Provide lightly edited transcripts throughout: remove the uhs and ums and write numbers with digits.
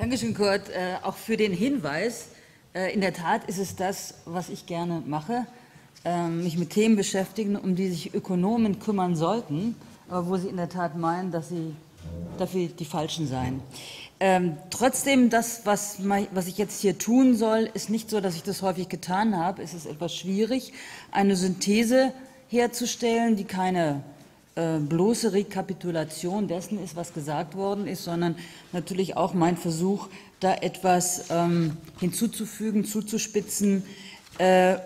Dankeschön, Kurt, auch für den Hinweis. In der Tat ist es das, was ich gerne mache, mich mit Themen beschäftigen, um die sich Ökonomen kümmern sollten, aber wo sie in der Tat meinen, dass sie dafür die Falschen seien. Trotzdem, das, was ich jetzt hier tun soll, ist nicht so, dass ich das häufig getan habe. Es ist etwas schwierig, eine Synthese herzustellen, die keine bloße Rekapitulation dessen ist, was gesagt worden ist, sondern natürlich auch mein Versuch, da etwas hinzuzufügen, zuzuspitzen.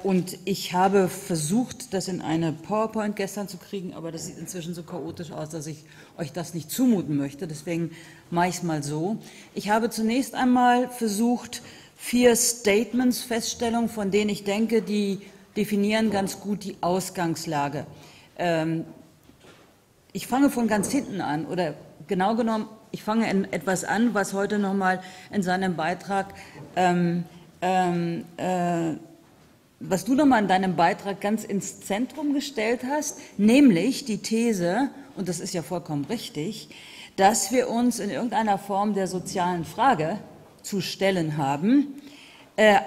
Und ich habe versucht, das in eine PowerPoint gestern zu kriegen, aber das sieht inzwischen so chaotisch aus, dass ich euch das nicht zumuten möchte. Deswegen mache ich es mal so. Ich habe zunächst einmal versucht, 4 Statements, Feststellungen, von denen ich denke, die definieren ganz gut die Ausgangslage. Ich fange von ganz hinten an, oder genau genommen, ich fange etwas an, was heute nochmal in seinem Beitrag was du nochmal in deinem Beitrag ganz ins Zentrum gestellt hast, nämlich die These, und das ist ja vollkommen richtig, dass wir uns in irgendeiner Form der sozialen Frage zu stellen haben,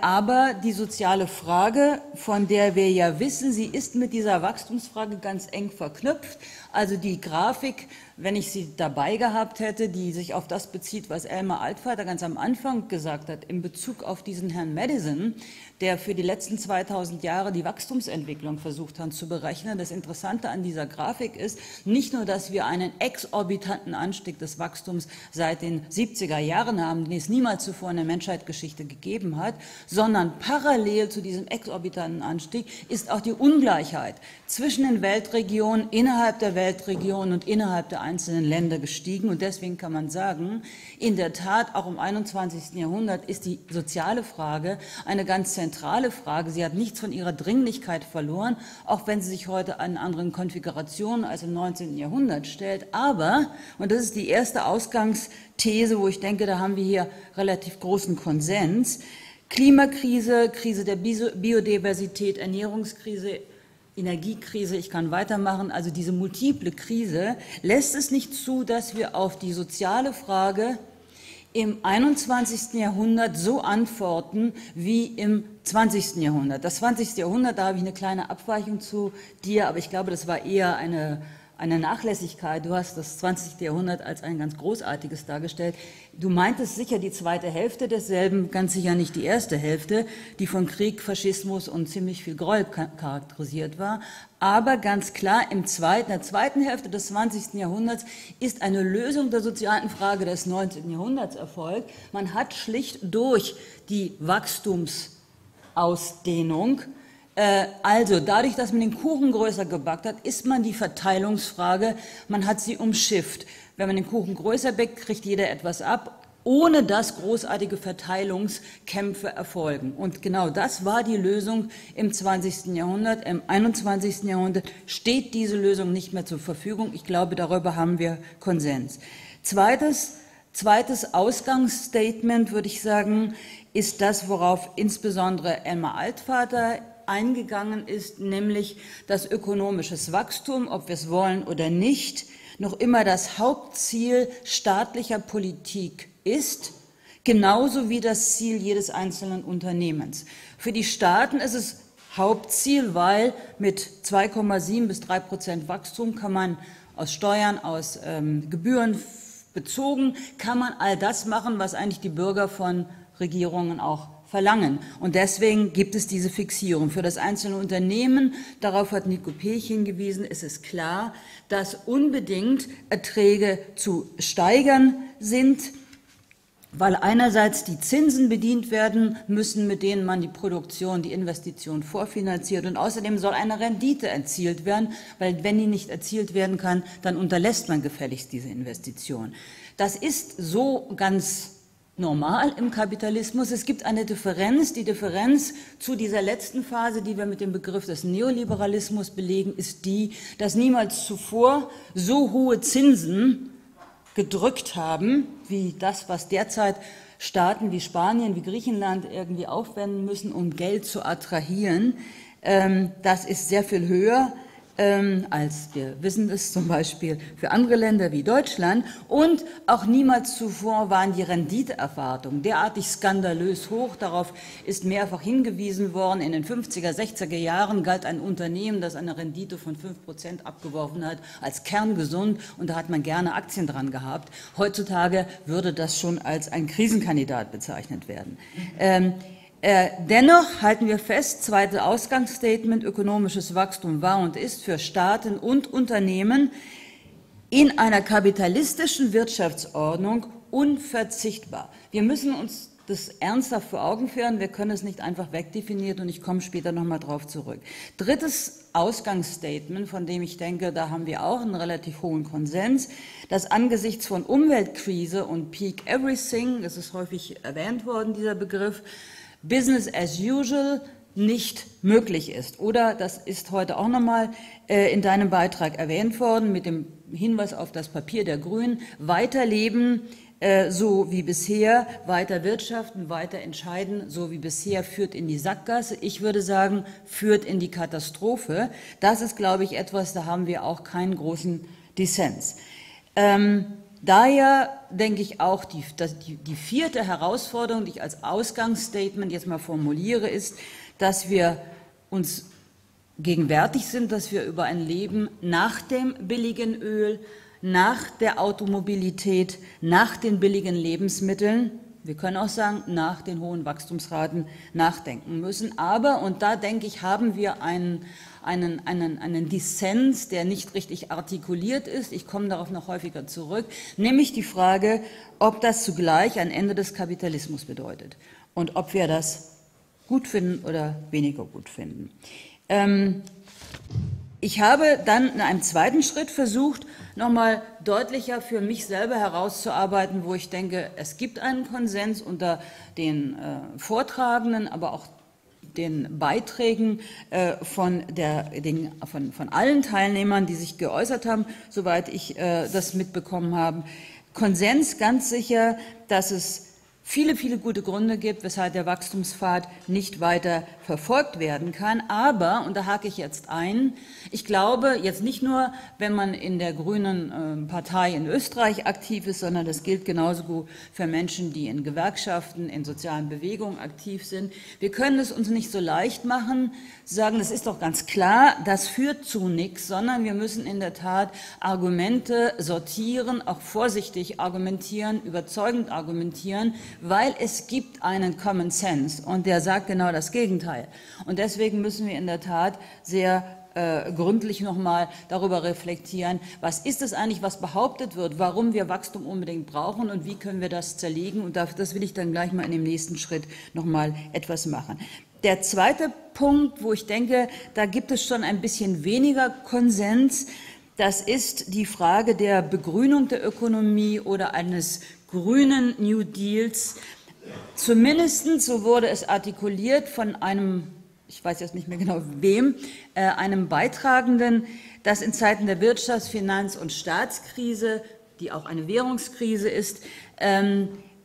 aber die soziale Frage, von der wir ja wissen, sie ist mit dieser Wachstumsfrage ganz eng verknüpft. Also die Grafik, wenn ich sie dabei gehabt hätte, die sich auf das bezieht, was Elmar Altvater ganz am Anfang gesagt hat, in Bezug auf diesen Herrn Madison, der für die letzten 2000 Jahre die Wachstumsentwicklung versucht hat zu berechnen. Das Interessante an dieser Grafik ist nicht nur, dass wir einen exorbitanten Anstieg des Wachstums seit den 70er Jahren haben, den es niemals zuvor in der Menschheitsgeschichte gegeben hat, sondern parallel zu diesem exorbitanten Anstieg ist auch die Ungleichheit zwischen den Weltregionen, innerhalb der Weltregionen und innerhalb der einzelnen Länder gestiegen. Und deswegen kann man sagen, in der Tat, auch im 21. Jahrhundert ist die soziale Frage eine ganz zentrale Frage. Sie hat nichts von ihrer Dringlichkeit verloren, auch wenn sie sich heute an anderen Konfigurationen als im 19. Jahrhundert stellt. Aber, und das ist die erste Ausgangsthese, wo ich denke, da haben wir hier relativ großen Konsens, Klimakrise, Krise der Biodiversität, Ernährungskrise, Energiekrise, ich kann weitermachen, also diese multiple Krise, lässt es nicht zu, dass wir auf die soziale Frage im 21. Jahrhundert so antworten wie im 20. Jahrhundert. Das 20. Jahrhundert, da habe ich eine kleine Abweichung zu dir, aber ich glaube, das war eher eine Nachlässigkeit. Du hast das 20. Jahrhundert als ein ganz großartiges dargestellt. Du meintest sicher die zweite Hälfte desselben, ganz sicher nicht die erste Hälfte, die von Krieg, Faschismus und ziemlich viel Groll charakterisiert war. Aber ganz klar, in der zweiten Hälfte des 20. Jahrhunderts ist eine Lösung der sozialen Frage des 19. Jahrhunderts erfolgt. Man hat schlicht durch die Wachstumsausdehnung, also dadurch, dass man den Kuchen größer gebackt hat, ist man die Verteilungsfrage, man hat sie umschifft. Wenn man den Kuchen größer backt, kriegt jeder etwas ab, ohne dass großartige Verteilungskämpfe erfolgen. Und genau das war die Lösung im 20. Jahrhundert. Im 21. Jahrhundert steht diese Lösung nicht mehr zur Verfügung. Ich glaube, darüber haben wir Konsens. Zweites Ausgangsstatement, würde ich sagen, ist das, worauf insbesondere Elmar Altvater eingegangen ist, nämlich, dass ökonomisches Wachstum, ob wir es wollen oder nicht, noch immer das Hauptziel staatlicher Politik ist, genauso wie das Ziel jedes einzelnen Unternehmens. Für die Staaten ist es Hauptziel, weil mit 2,7 bis 3% Wachstum kann man aus Steuern, aus Gebühren bezogen, kann man all das machen, was eigentlich die Bürger von Regierungen auch verlangen. Und deswegen gibt es diese Fixierung. Für das einzelne Unternehmen, darauf hat Niko Paech hingewiesen, ist es klar, dass unbedingt Erträge zu steigern sind, weil einerseits die Zinsen bedient werden müssen, mit denen man die Produktion, die Investition vorfinanziert. Und außerdem soll eine Rendite erzielt werden, weil wenn die nicht erzielt werden kann, dann unterlässt man gefälligst diese Investition. Das ist so ganz normal im Kapitalismus. Es gibt eine Differenz. Die Differenz zu dieser letzten Phase, die wir mit dem Begriff des Neoliberalismus belegen, ist die, dass niemals zuvor so hohe Zinsen gedrückt haben, wie das, was derzeit Staaten wie Spanien, wie Griechenland irgendwie aufwenden müssen, um Geld zu attrahieren. Das ist sehr viel höher als wir wissen es zum Beispiel für andere Länder wie Deutschland. Und auch niemals zuvor waren die Renditeerwartungen derartig skandalös hoch. Darauf ist mehrfach hingewiesen worden. In den 50er, 60er Jahren galt ein Unternehmen, das eine Rendite von 5% abgeworfen hat, als kerngesund. Und da hat man gerne Aktien dran gehabt. Heutzutage würde das schon als ein Krisenkandidat bezeichnet werden. Dennoch halten wir fest, zweites Ausgangsstatement, ökonomisches Wachstum war und ist für Staaten und Unternehmen in einer kapitalistischen Wirtschaftsordnung unverzichtbar. Wir müssen uns das ernsthaft vor Augen führen, wir können es nicht einfach wegdefinieren und ich komme später nochmal drauf zurück. Drittes Ausgangsstatement, von dem ich denke, da haben wir auch einen relativ hohen Konsens, dass angesichts von Umweltkrise und Peak Everything, das ist häufig erwähnt worden, dieser Begriff, Business as usual nicht möglich ist. Oder, das ist heute auch nochmal in deinem Beitrag erwähnt worden, mit dem Hinweis auf das Papier der Grünen, weiterleben so wie bisher, weiter wirtschaften, weiter entscheiden, so wie bisher, führt in die Sackgasse. Ich würde sagen, führt in die Katastrophe. Das ist, glaube ich, etwas, da haben wir auch keinen großen Dissens. Daher denke ich auch, die vierte Herausforderung, die ich als Ausgangsstatement jetzt mal formuliere, ist, dass wir uns gegenwärtig sind, dass wir über ein Leben nach dem billigen Öl, nach der Automobilität, nach den billigen Lebensmitteln, wir können auch sagen, nach den hohen Wachstumsraten nachdenken müssen. Aber, und da denke ich, haben wir einen Dissens, der nicht richtig artikuliert ist. Ich komme darauf noch häufiger zurück, nämlich die Frage, ob das zugleich ein Ende des Kapitalismus bedeutet und ob wir das gut finden oder weniger gut finden. Ich habe dann in einem zweiten Schritt versucht, nochmal deutlicher für mich selber herauszuarbeiten, wo ich denke, es gibt einen Konsens unter den Vortragenden, aber auch den Beiträgen von allen Teilnehmern, die sich geäußert haben, soweit ich das mitbekommen habe. Konsens ganz sicher, dass es viele, viele gute Gründe gibt, weshalb der Wachstumspfad nicht weiter verfolgt werden kann. Aber, und da hake ich jetzt ein, ich glaube, jetzt nicht nur, wenn man in der grünen Partei in Österreich aktiv ist, sondern das gilt genauso gut für Menschen, die in Gewerkschaften, in sozialen Bewegungen aktiv sind. Wir können es uns nicht so leicht machen, sagen, das ist doch ganz klar, das führt zu nichts, sondern wir müssen in der Tat Argumente sortieren, auch vorsichtig argumentieren, überzeugend argumentieren, weil es gibt einen Common Sense und der sagt genau das Gegenteil. Und deswegen müssen wir in der Tat sehr gründlich nochmal darüber reflektieren, was ist es eigentlich, was behauptet wird, warum wir Wachstum unbedingt brauchen und wie können wir das zerlegen. Und das will ich dann gleich mal in dem nächsten Schritt nochmal etwas machen. Der zweite Punkt, wo ich denke, da gibt es schon ein bisschen weniger Konsens, das ist die Frage der Begrünung der Ökonomie oder eines grünen New Deals, zumindest, so wurde es artikuliert von einem, ich weiß jetzt nicht mehr genau wem, einem Beitragenden, dass in Zeiten der Wirtschafts-, Finanz- und Staatskrise, die auch eine Währungskrise ist,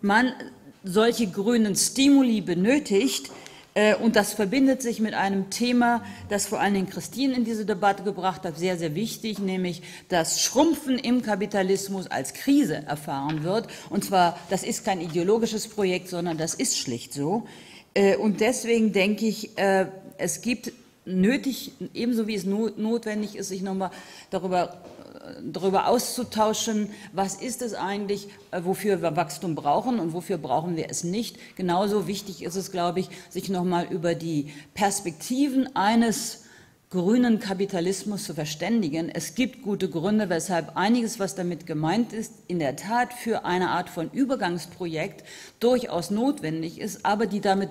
man solche grünen Stimuli benötigt. Und das verbindet sich mit einem Thema, das vor allen Dingen Christine in diese Debatte gebracht hat, sehr, sehr wichtig, nämlich das Schrumpfen im Kapitalismus als Krise erfahren wird. Und zwar, das ist kein ideologisches Projekt, sondern das ist schlicht so. Und deswegen denke ich, es gibt nötig, ebenso wie es notwendig ist, sich nochmal darüber auszutauschen, was ist es eigentlich, wofür wir Wachstum brauchen und wofür brauchen wir es nicht. Genauso wichtig ist es, glaube ich, sich nochmal über die Perspektiven eines grünen Kapitalismus zu verständigen. Es gibt gute Gründe, weshalb einiges, was damit gemeint ist, in der Tat für eine Art von Übergangsprojekt durchaus notwendig ist, aber die damit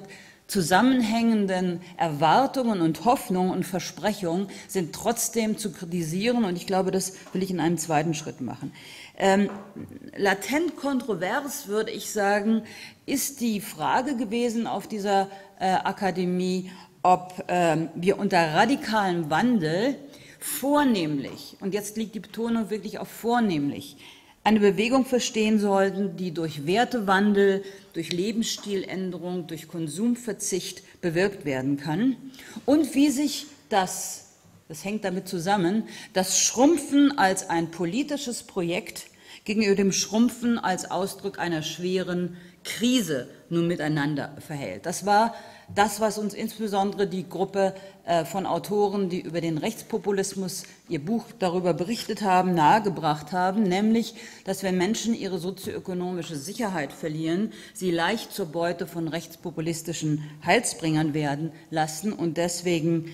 zusammenhängenden Erwartungen und Hoffnungen und Versprechungen sind trotzdem zu kritisieren und ich glaube, das will ich in einem zweiten Schritt machen. Latent kontrovers, würde ich sagen, ist die Frage gewesen auf dieser Akademie, ob wir unter radikalem Wandel vornehmlich, und jetzt liegt die Betonung wirklich auf vornehmlich, eine Bewegung verstehen sollten, die durch Wertewandel, durch Lebensstiländerung, durch Konsumverzicht bewirkt werden kann und wie sich das Das hängt damit zusammen, das Schrumpfen als ein politisches Projekt gegenüber dem Schrumpfen als Ausdruck einer schweren Krise nun miteinander verhält. Das war das, was uns insbesondere die Gruppe von Autoren, die über den Rechtspopulismus ihr Buch darüber berichtet haben, nahegebracht haben, nämlich, dass wenn Menschen ihre sozioökonomische Sicherheit verlieren, sie leicht zur Beute von rechtspopulistischen Heilsbringern werden lassen und deswegen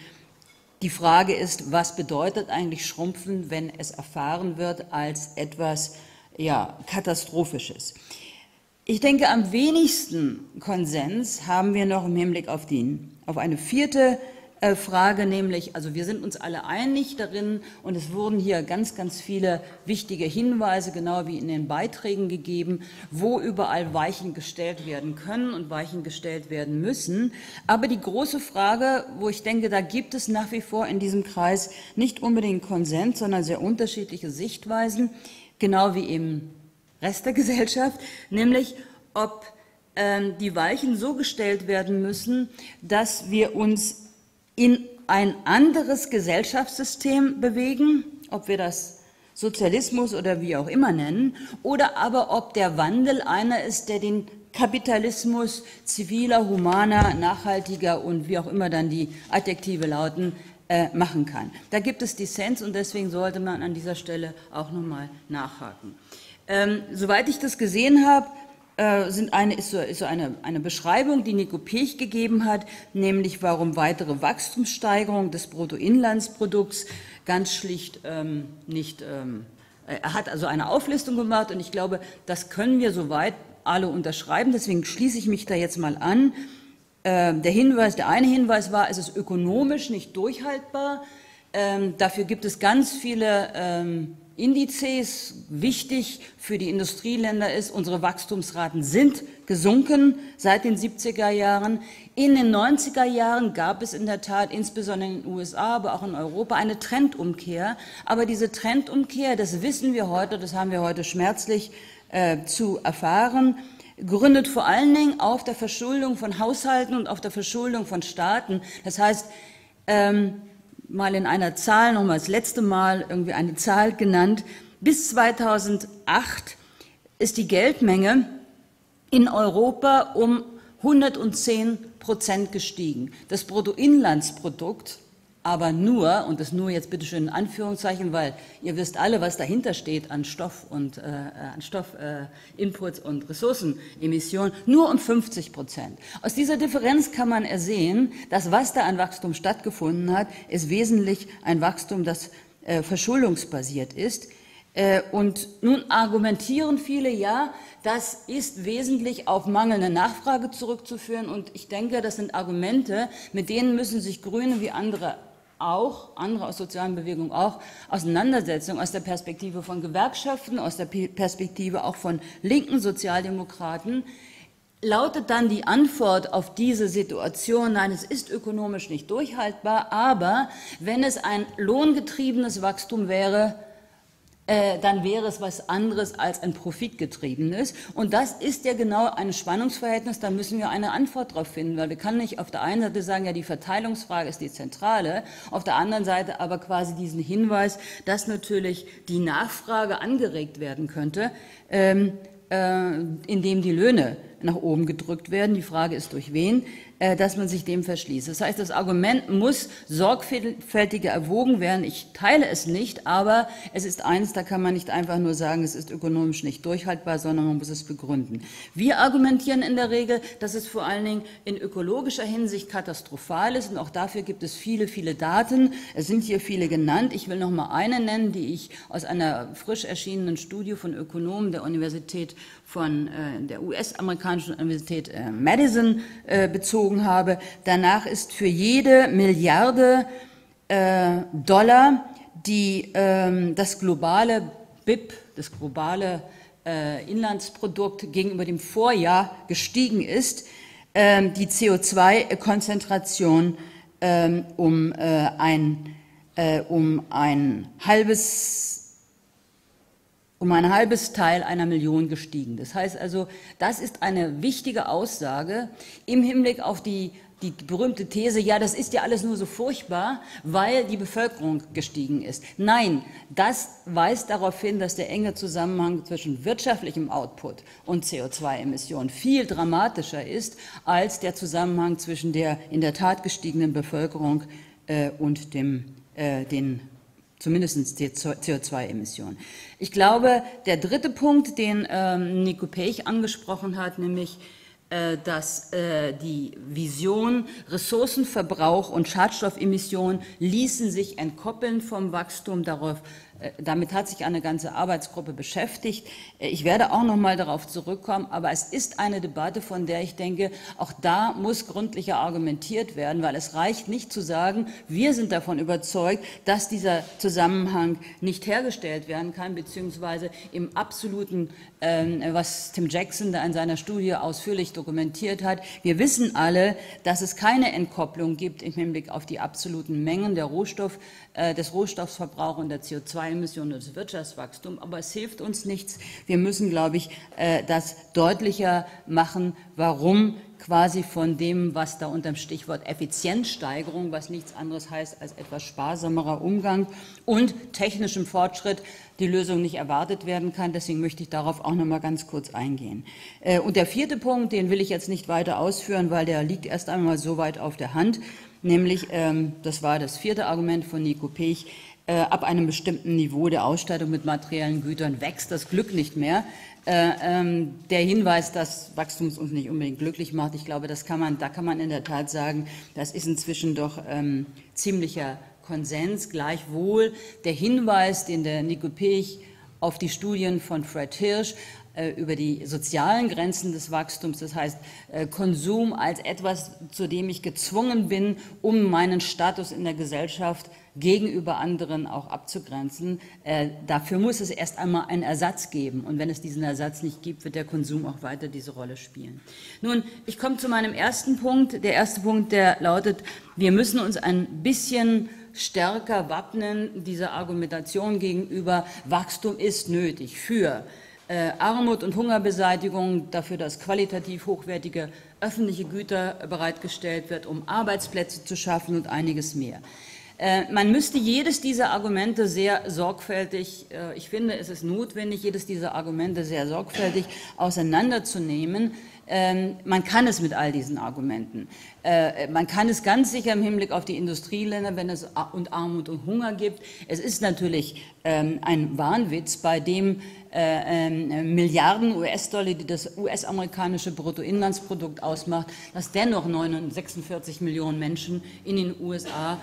die Frage ist, was bedeutet eigentlich Schrumpfen, wenn es erfahren wird als etwas, ja, Katastrophisches. Ich denke, am wenigsten Konsens haben wir noch im Hinblick auf eine vierte Frage, nämlich, also wir sind uns alle einig darin und es wurden hier ganz, ganz viele wichtige Hinweise, genau wie in den Beiträgen gegeben, wo überall Weichen gestellt werden können und Weichen gestellt werden müssen. Aber die große Frage, wo ich denke, da gibt es nach wie vor in diesem Kreis nicht unbedingt Konsens, sondern sehr unterschiedliche Sichtweisen, genau wie eben Rest der Gesellschaft, nämlich ob die Weichen so gestellt werden müssen, dass wir uns in ein anderes Gesellschaftssystem bewegen, ob wir das Sozialismus oder wie auch immer nennen, oder aber ob der Wandel einer ist, der den Kapitalismus ziviler, humaner, nachhaltiger und wie auch immer dann die Adjektive lauten, machen kann. Da gibt es Dissens und deswegen sollte man an dieser Stelle auch nochmal nachhaken. Soweit ich das gesehen habe, ist so eine Beschreibung, die Niko Paech gegeben hat, nämlich warum weitere Wachstumssteigerung des Bruttoinlandsprodukts ganz schlicht nicht, er hat also eine Auflistung gemacht und ich glaube, das können wir soweit alle unterschreiben, deswegen schließe ich mich da jetzt mal an. Der eine Hinweis war, es ist ökonomisch nicht durchhaltbar, dafür gibt es ganz viele Indizes, wichtig für die Industrieländer ist, unsere Wachstumsraten sind gesunken seit den 70er Jahren. In den 90er Jahren gab es in der Tat, insbesondere in den USA, aber auch in Europa, eine Trendumkehr. Aber diese Trendumkehr, das wissen wir heute, das haben wir heute schmerzlich zu erfahren, gründet vor allen Dingen auf der Verschuldung von Haushalten und auf der Verschuldung von Staaten. Das heißt, mal in einer Zahl, nochmal das letzte Mal irgendwie eine Zahl genannt, bis 2008 ist die Geldmenge in Europa um 110% gestiegen. Das Bruttoinlandsprodukt aber nur, und das nur jetzt bitteschön in Anführungszeichen, weil ihr wisst alle, was dahinter steht an Stoffinputs und Ressourcenemissionen, nur um 50%. Aus dieser Differenz kann man ersehen, dass was da an Wachstum stattgefunden hat, ist wesentlich ein Wachstum, das verschuldungsbasiert ist. Und nun argumentieren viele, ja, das ist wesentlich auf mangelnde Nachfrage zurückzuführen. Und ich denke, das sind Argumente, mit denen müssen sich Grüne wie andere auch, andere aus sozialen Bewegungen auch, Auseinandersetzungen aus der Perspektive von Gewerkschaften, aus der Perspektive auch von linken Sozialdemokraten, lautet dann die Antwort auf diese Situation, nein, es ist ökonomisch nicht durchhaltbar, aber wenn es ein lohngetriebenes Wachstum wäre, dann wäre es was anderes als ein profitgetriebenes. Und das ist ja genau ein Spannungsverhältnis, da müssen wir eine Antwort drauf finden, weil wir können nicht auf der einen Seite sagen, ja, die Verteilungsfrage ist die zentrale, auf der anderen Seite aber quasi diesen Hinweis, dass natürlich die Nachfrage angeregt werden könnte, indem die Löhne nach oben gedrückt werden, die Frage ist durch wen, dass man sich dem verschließt. Das heißt, das Argument muss sorgfältiger erwogen werden. Ich teile es nicht, aber es ist eins, da kann man nicht einfach nur sagen, es ist ökonomisch nicht durchhaltbar, sondern man muss es begründen. Wir argumentieren in der Regel, dass es vor allen Dingen in ökologischer Hinsicht katastrophal ist und auch dafür gibt es viele, viele Daten. Es sind hier viele genannt. Ich will noch mal eine nennen, die ich aus einer frisch erschienenen Studie von Ökonomen der Universität von der US-amerikanischen Universität Madison bezogen habe. Danach ist für jede Milliarde $, die das globale BIP, das globale Inlandsprodukt gegenüber dem Vorjahr gestiegen ist, die CO2-Konzentration um ein halbes Teil einer Million gestiegen. Das heißt also, das ist eine wichtige Aussage im Hinblick auf die die berühmte These, ja, das ist ja alles nur so furchtbar, weil die Bevölkerung gestiegen ist. Nein, das weist darauf hin, dass der enge Zusammenhang zwischen wirtschaftlichem Output und CO2-Emissionen viel dramatischer ist als der Zusammenhang zwischen der in der Tat gestiegenen Bevölkerung und den zumindest die CO2-Emissionen. Ich glaube, der dritte Punkt, den Niko Paech angesprochen hat, nämlich dass die Vision, Ressourcenverbrauch und Schadstoffemissionen ließen sich entkoppeln vom Wachstum. Damit hat sich eine ganze Arbeitsgruppe beschäftigt. Ich werde auch noch mal darauf zurückkommen, aber es ist eine Debatte, von der ich denke, auch da muss gründlicher argumentiert werden, weil es reicht nicht zu sagen, wir sind davon überzeugt, dass dieser Zusammenhang nicht hergestellt werden kann, beziehungsweise im absoluten, was Tim Jackson da in seiner Studie ausführlich dokumentiert hat. Wir wissen alle, dass es keine Entkopplung gibt im Hinblick auf die absoluten Mengen der des Rohstoffverbrauchs und der CO2-Emissionen und des Wirtschaftswachstums, aber es hilft uns nichts. Wir müssen, glaube ich, das deutlicher machen, warum quasi von dem, was da unter dem Stichwort Effizienzsteigerung, was nichts anderes heißt als etwas sparsamerer Umgang und technischem Fortschritt, die Lösung nicht erwartet werden kann. Deswegen möchte ich darauf auch noch mal ganz kurz eingehen. Und der vierte Punkt, den will ich jetzt nicht weiter ausführen, weil der liegt erst einmal so weit auf der Hand, nämlich, das war das vierte Argument von Niko Paech, ab einem bestimmten Niveau der Ausstattung mit materiellen Gütern wächst das Glück nicht mehr. Der Hinweis, dass Wachstum uns nicht unbedingt glücklich macht, ich glaube, da kann man in der Tat sagen, das ist inzwischen doch ziemlicher Konsens. Gleichwohl der Hinweis, den der Niko Paech auf die Studien von Fred Hirsch über die sozialen Grenzen des Wachstums, das heißt Konsum als etwas, zu dem ich gezwungen bin, um meinen Status in der Gesellschaft gegenüber anderen auch abzugrenzen. Dafür muss es erst einmal einen Ersatz geben. Und wenn es diesen Ersatz nicht gibt, wird der Konsum auch weiter diese Rolle spielen. Nun, ich komme zu meinem ersten Punkt. Der erste Punkt, der lautet, wir müssen uns ein bisschen stärker wappnen, dieser Argumentation gegenüber, Wachstum ist nötig für Armut und Hungerbeseitigung, dafür, dass qualitativ hochwertige öffentliche Güter bereitgestellt wird, um Arbeitsplätze zu schaffen und einiges mehr. Man müsste jedes dieser Argumente sehr sorgfältig, ich finde, es ist notwendig, jedes dieser Argumente sehr sorgfältig auseinanderzunehmen. Man kann es mit all diesen Argumenten. Man kann es ganz sicher im Hinblick auf die Industrieländer, wenn es Armut und Hunger gibt. Es ist natürlich ein Wahnwitz, bei dem Milliarden US-Dollar, die das US-amerikanische Bruttoinlandsprodukt ausmacht, dass dennoch 46 Millionen Menschen in den USA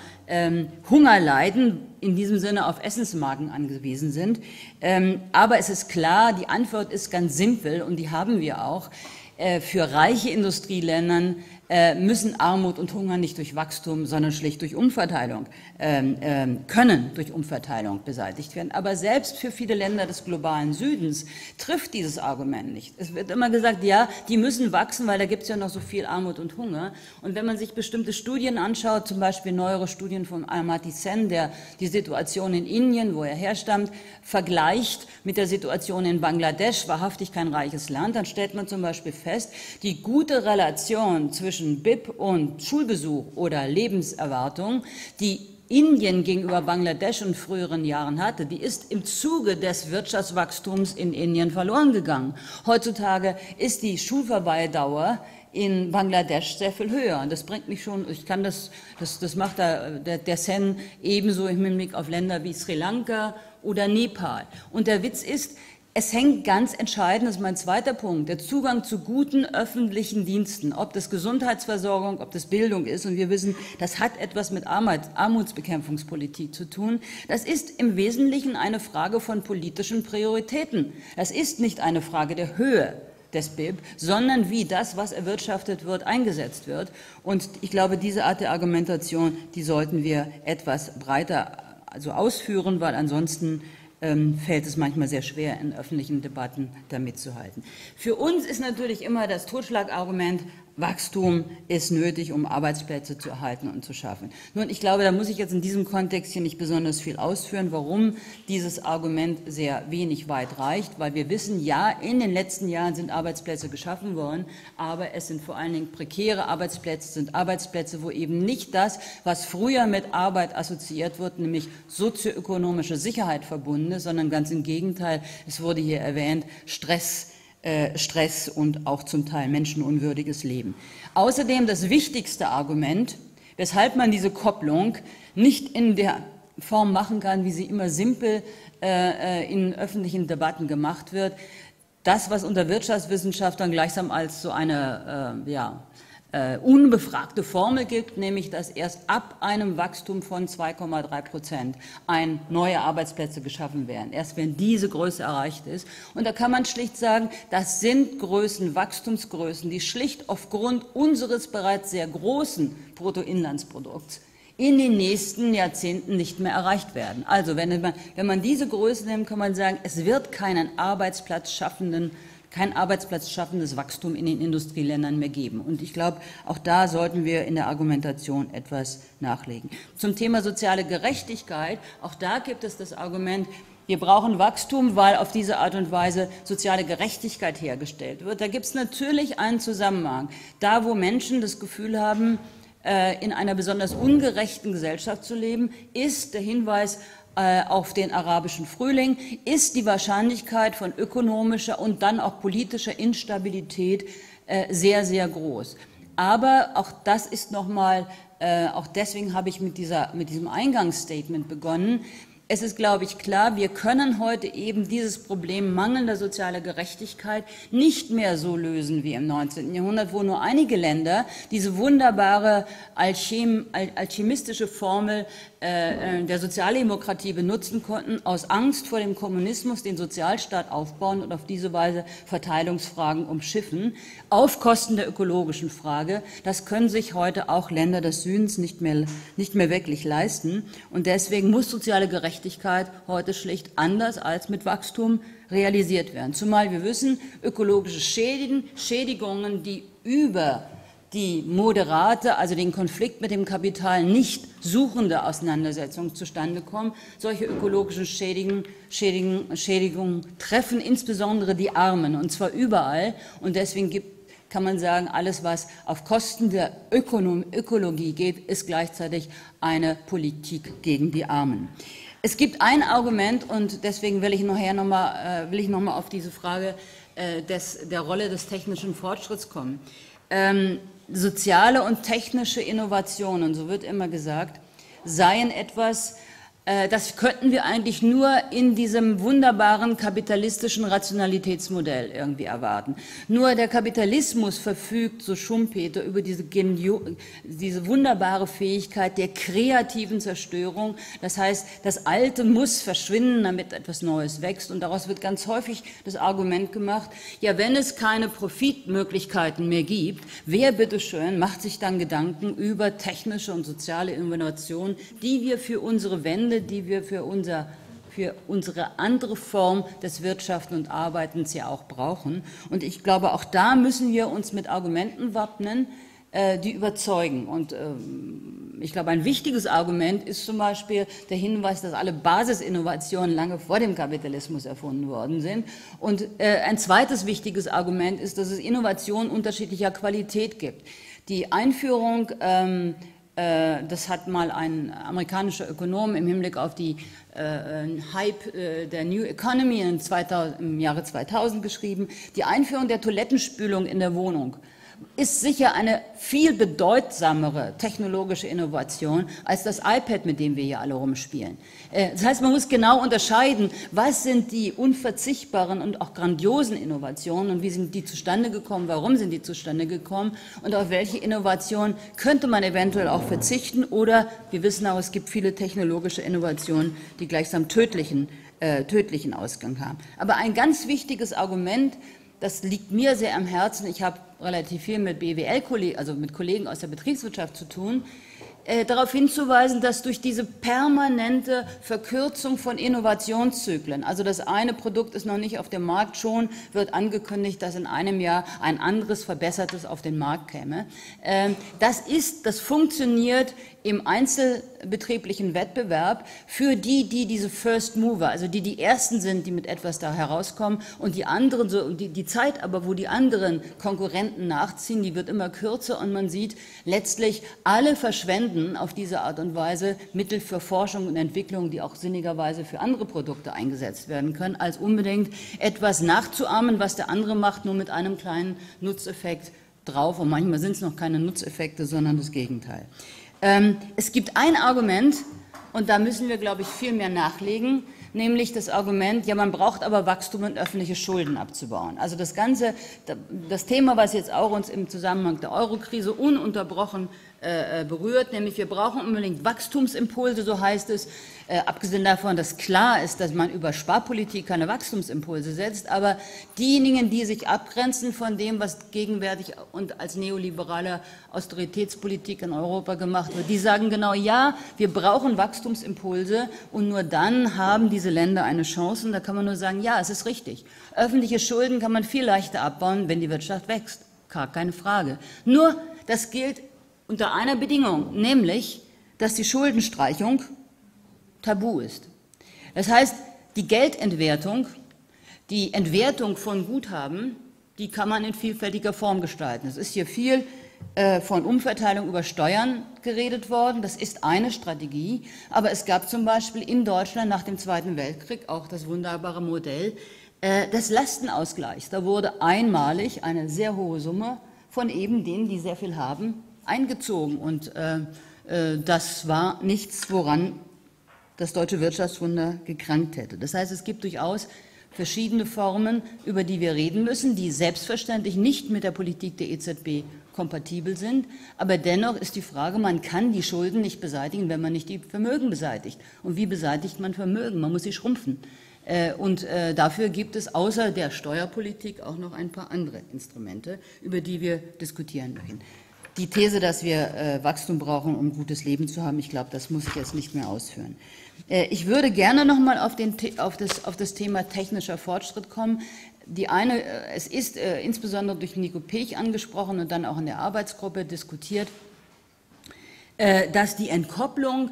Hunger leiden, in diesem Sinne auf Essensmarken angewiesen sind. Aber es ist klar, die Antwort ist ganz simpel und die haben wir auch. Für reiche Industrieländer müssen Armut und Hunger nicht durch Wachstum, sondern schlicht durch Umverteilung, können durch Umverteilung beseitigt werden. Aber selbst für viele Länder des globalen Südens trifft dieses Argument nicht. Es wird immer gesagt, ja, die müssen wachsen, weil da gibt es ja noch so viel Armut und Hunger. Und wenn man sich bestimmte Studien anschaut, zum Beispiel neuere Studien von Amartya Sen, der die Situation in Indien, wo er herstammt, vergleicht mit der Situation in Bangladesch, wahrhaftig kein reiches Land, dann stellt man zum Beispiel fest, die gute Relation zwischen BIP und Schulbesuch oder Lebenserwartung, die Indien gegenüber Bangladesch in früheren Jahren hatte, die ist im Zuge des Wirtschaftswachstums in Indien verloren gegangen. Heutzutage ist die Schulverweildauer in Bangladesch sehr viel höher. Und das bringt mich schon, das macht der Sen ebenso im Hinblick auf Länder wie Sri Lanka oder Nepal. Und der Witz ist, es hängt ganz entscheidend, das ist mein zweiter Punkt, der Zugang zu guten öffentlichen Diensten, ob das Gesundheitsversorgung, ob das Bildung ist, und wir wissen, das hat etwas mit Armutsbekämpfungspolitik zu tun. Das ist im Wesentlichen eine Frage von politischen Prioritäten. Das ist nicht eine Frage der Höhe des BIP, sondern wie das, was erwirtschaftet wird, eingesetzt wird. Und ich glaube, diese Art der Argumentation, die sollten wir etwas breiter also ausführen, weil ansonsten fällt es manchmal sehr schwer, in öffentlichen Debatten da mitzuhalten. Für uns ist natürlich immer das Totschlagargument, Wachstum ist nötig, um Arbeitsplätze zu erhalten und zu schaffen. Nun, ich glaube, da muss ich jetzt in diesem Kontext hier nicht besonders viel ausführen, warum dieses Argument sehr wenig weit reicht, weil wir wissen, ja, in den letzten Jahren sind Arbeitsplätze geschaffen worden, aber es sind vor allen Dingen prekäre Arbeitsplätze, sind Arbeitsplätze, wo eben nicht das, was früher mit Arbeit assoziiert wird, nämlich sozioökonomische Sicherheit verbunden ist, sondern ganz im Gegenteil, es wurde hier erwähnt, Stress und auch zum Teil menschenunwürdiges Leben. Außerdem das wichtigste Argument, weshalb man diese Kopplung nicht in der Form machen kann, wie sie immer simpel in öffentlichen Debatten gemacht wird, das, was unter Wirtschaftswissenschaftlern gleichsam als so eine unbefragte Formel gibt, nämlich dass erst ab einem Wachstum von 2,3% neue Arbeitsplätze geschaffen werden, erst wenn diese Größe erreicht ist. Und da kann man schlicht sagen, das sind Größen, Wachstumsgrößen, die schlicht aufgrund unseres bereits sehr großen Bruttoinlandsprodukts in den nächsten Jahrzehnten nicht mehr erreicht werden. Also wenn man diese Größe nimmt, kann man sagen, es wird kein arbeitsplatzschaffendes Wachstum in den Industrieländern mehr geben. Und ich glaube, auch da sollten wir in der Argumentation etwas nachlegen. Zum Thema soziale Gerechtigkeit, auch da gibt es das Argument, wir brauchen Wachstum, weil auf diese Art und Weise soziale Gerechtigkeit hergestellt wird. Da gibt es natürlich einen Zusammenhang. Da, wo Menschen das Gefühl haben, in einer besonders ungerechten Gesellschaft zu leben, ist der Hinweis auf den arabischen Frühling, ist die Wahrscheinlichkeit von ökonomischer und dann auch politischer Instabilität sehr, sehr groß. Aber auch das ist nochmal, auch deswegen habe ich mit diesem Eingangsstatement begonnen. Es ist, glaube ich, klar, wir können heute eben dieses Problem mangelnder sozialer Gerechtigkeit nicht mehr so lösen wie im 19. Jahrhundert, wo nur einige Länder diese wunderbare alchemistische Formel der Sozialdemokratie benutzen konnten, aus Angst vor dem Kommunismus den Sozialstaat aufbauen und auf diese Weise Verteilungsfragen umschiffen, auf Kosten der ökologischen Frage. Das können sich heute auch Länder des Südens nicht mehr wirklich leisten. Und deswegen muss soziale Gerechtigkeit heute schlicht anders als mit Wachstum realisiert werden. Zumal wir wissen, ökologische Schädigungen, die über die moderate, also den Konflikt mit dem Kapital nicht suchende Auseinandersetzung zustande kommen. Solche ökologischen Schädigungen treffen insbesondere die Armen, und zwar überall. Und deswegen kann man sagen, alles, was auf Kosten der Ökologie geht, ist gleichzeitig eine Politik gegen die Armen. Es gibt ein Argument, und deswegen will ich noch mal auf diese Frage der Rolle des technischen Fortschritts kommen. Soziale und technische Innovationen, so wird immer gesagt, seien etwas, das könnten wir eigentlich nur in diesem wunderbaren kapitalistischen Rationalitätsmodell irgendwie erwarten. Nur der Kapitalismus verfügt, so Schumpeter, über diese wunderbare Fähigkeit der kreativen Zerstörung. Das heißt, das Alte muss verschwinden, damit etwas Neues wächst. Und daraus wird ganz häufig das Argument gemacht, ja, wenn es keine Profitmöglichkeiten mehr gibt, wer bitteschön macht sich dann Gedanken über technische und soziale Innovationen, die wir für unsere Wende, die wir für unsere andere Form des Wirtschaften und Arbeitens ja auch brauchen. Und ich glaube, auch da müssen wir uns mit Argumenten wappnen, die überzeugen. Und ich glaube, ein wichtiges Argument ist zum Beispiel der Hinweis, dass alle Basisinnovationen lange vor dem Kapitalismus erfunden worden sind. Und ein zweites wichtiges Argument ist, dass es Innovationen unterschiedlicher Qualität gibt. Die Einführung das hat mal ein amerikanischer Ökonom im Hinblick auf die Hype der New Economy im Jahre 2000 geschrieben. Die Einführung der Toilettenspülung in der Wohnung ist sicher eine viel bedeutsamere technologische Innovation als das iPad, mit dem wir hier alle rumspielen. Das heißt, man muss genau unterscheiden, was sind die unverzichtbaren und auch grandiosen Innovationen und wie sind die zustande gekommen, warum sind die zustande gekommen und auf welche Innovationen könnte man eventuell auch verzichten, oder wir wissen auch, es gibt viele technologische Innovationen, die gleichsam tödlichen Ausgang haben. Aber ein ganz wichtiges Argument, das liegt mir sehr am Herzen, ich habe relativ viel mit BWL-Kollegen, also mit Kollegen aus der Betriebswirtschaft zu tun, darauf hinzuweisen, dass durch diese permanente Verkürzung von Innovationszyklen, also das eine Produkt ist noch nicht auf dem Markt, schon wird angekündigt, dass in einem Jahr ein anderes, verbessertes auf den Markt käme. Das funktioniert im einzelbetrieblichen Wettbewerb für die, die diese First Mover, also die Ersten sind, die mit etwas da herauskommen, und die anderen, die Zeit aber, wo die anderen Konkurrenten nachziehen, die wird immer kürzer, und man sieht letztlich, alle verschwenden auf diese Art und Weise Mittel für Forschung und Entwicklung, die auch sinnigerweise für andere Produkte eingesetzt werden können, als unbedingt etwas nachzuahmen, was der andere macht, nur mit einem kleinen Nutzeffekt drauf, und manchmal sind es noch keine Nutzeffekte, sondern das Gegenteil. Es gibt ein Argument, und da müssen wir, glaube ich, viel mehr nachlegen, nämlich das Argument, ja, man braucht aber Wachstum und öffentliche Schulden abzubauen. Also das ganze, das Thema, was jetzt auch uns im Zusammenhang der Eurokrise ununterbrochen berührt, nämlich wir brauchen unbedingt Wachstumsimpulse, so heißt es, abgesehen davon, dass klar ist, dass man über Sparpolitik keine Wachstumsimpulse setzt, aber diejenigen, die sich abgrenzen von dem, was gegenwärtig und als neoliberale Austeritätspolitik in Europa gemacht wird, die sagen genau, ja, wir brauchen Wachstumsimpulse, und nur dann haben diese Länder eine Chance, und da kann man nur sagen, ja, es ist richtig. Öffentliche Schulden kann man viel leichter abbauen, wenn die Wirtschaft wächst, gar keine Frage. Nur, das gilt unter einer Bedingung, nämlich, dass die Schuldenstreichung tabu ist. Das heißt, die Geldentwertung, die Entwertung von Guthaben, die kann man in vielfältiger Form gestalten. Es ist hier viel von Umverteilung über Steuern geredet worden. Das ist eine Strategie, aber es gab zum Beispiel in Deutschland nach dem Zweiten Weltkrieg auch das wunderbare Modell des Lastenausgleichs. Da wurde einmalig eine sehr hohe Summe von eben denen, die sehr viel haben, eingezogen, und das war nichts, woran das deutsche Wirtschaftswunder gekrankt hätte. Das heißt, es gibt durchaus verschiedene Formen, über die wir reden müssen, die selbstverständlich nicht mit der Politik der EZB kompatibel sind, aber dennoch ist die Frage, man kann die Schulden nicht beseitigen, wenn man nicht die Vermögen beseitigt. Und wie beseitigt man Vermögen? Man muss sie schrumpfen. Und dafür gibt es außer der Steuerpolitik auch noch ein paar andere Instrumente, über die wir diskutieren möchten. Die These, dass wir Wachstum brauchen, um gutes Leben zu haben, ich glaube, das muss ich jetzt nicht mehr ausführen. Ich würde gerne nochmal auf das Thema technischer Fortschritt kommen. Es ist insbesondere durch Niko Paech angesprochen und dann auch in der Arbeitsgruppe diskutiert, dass die Entkopplung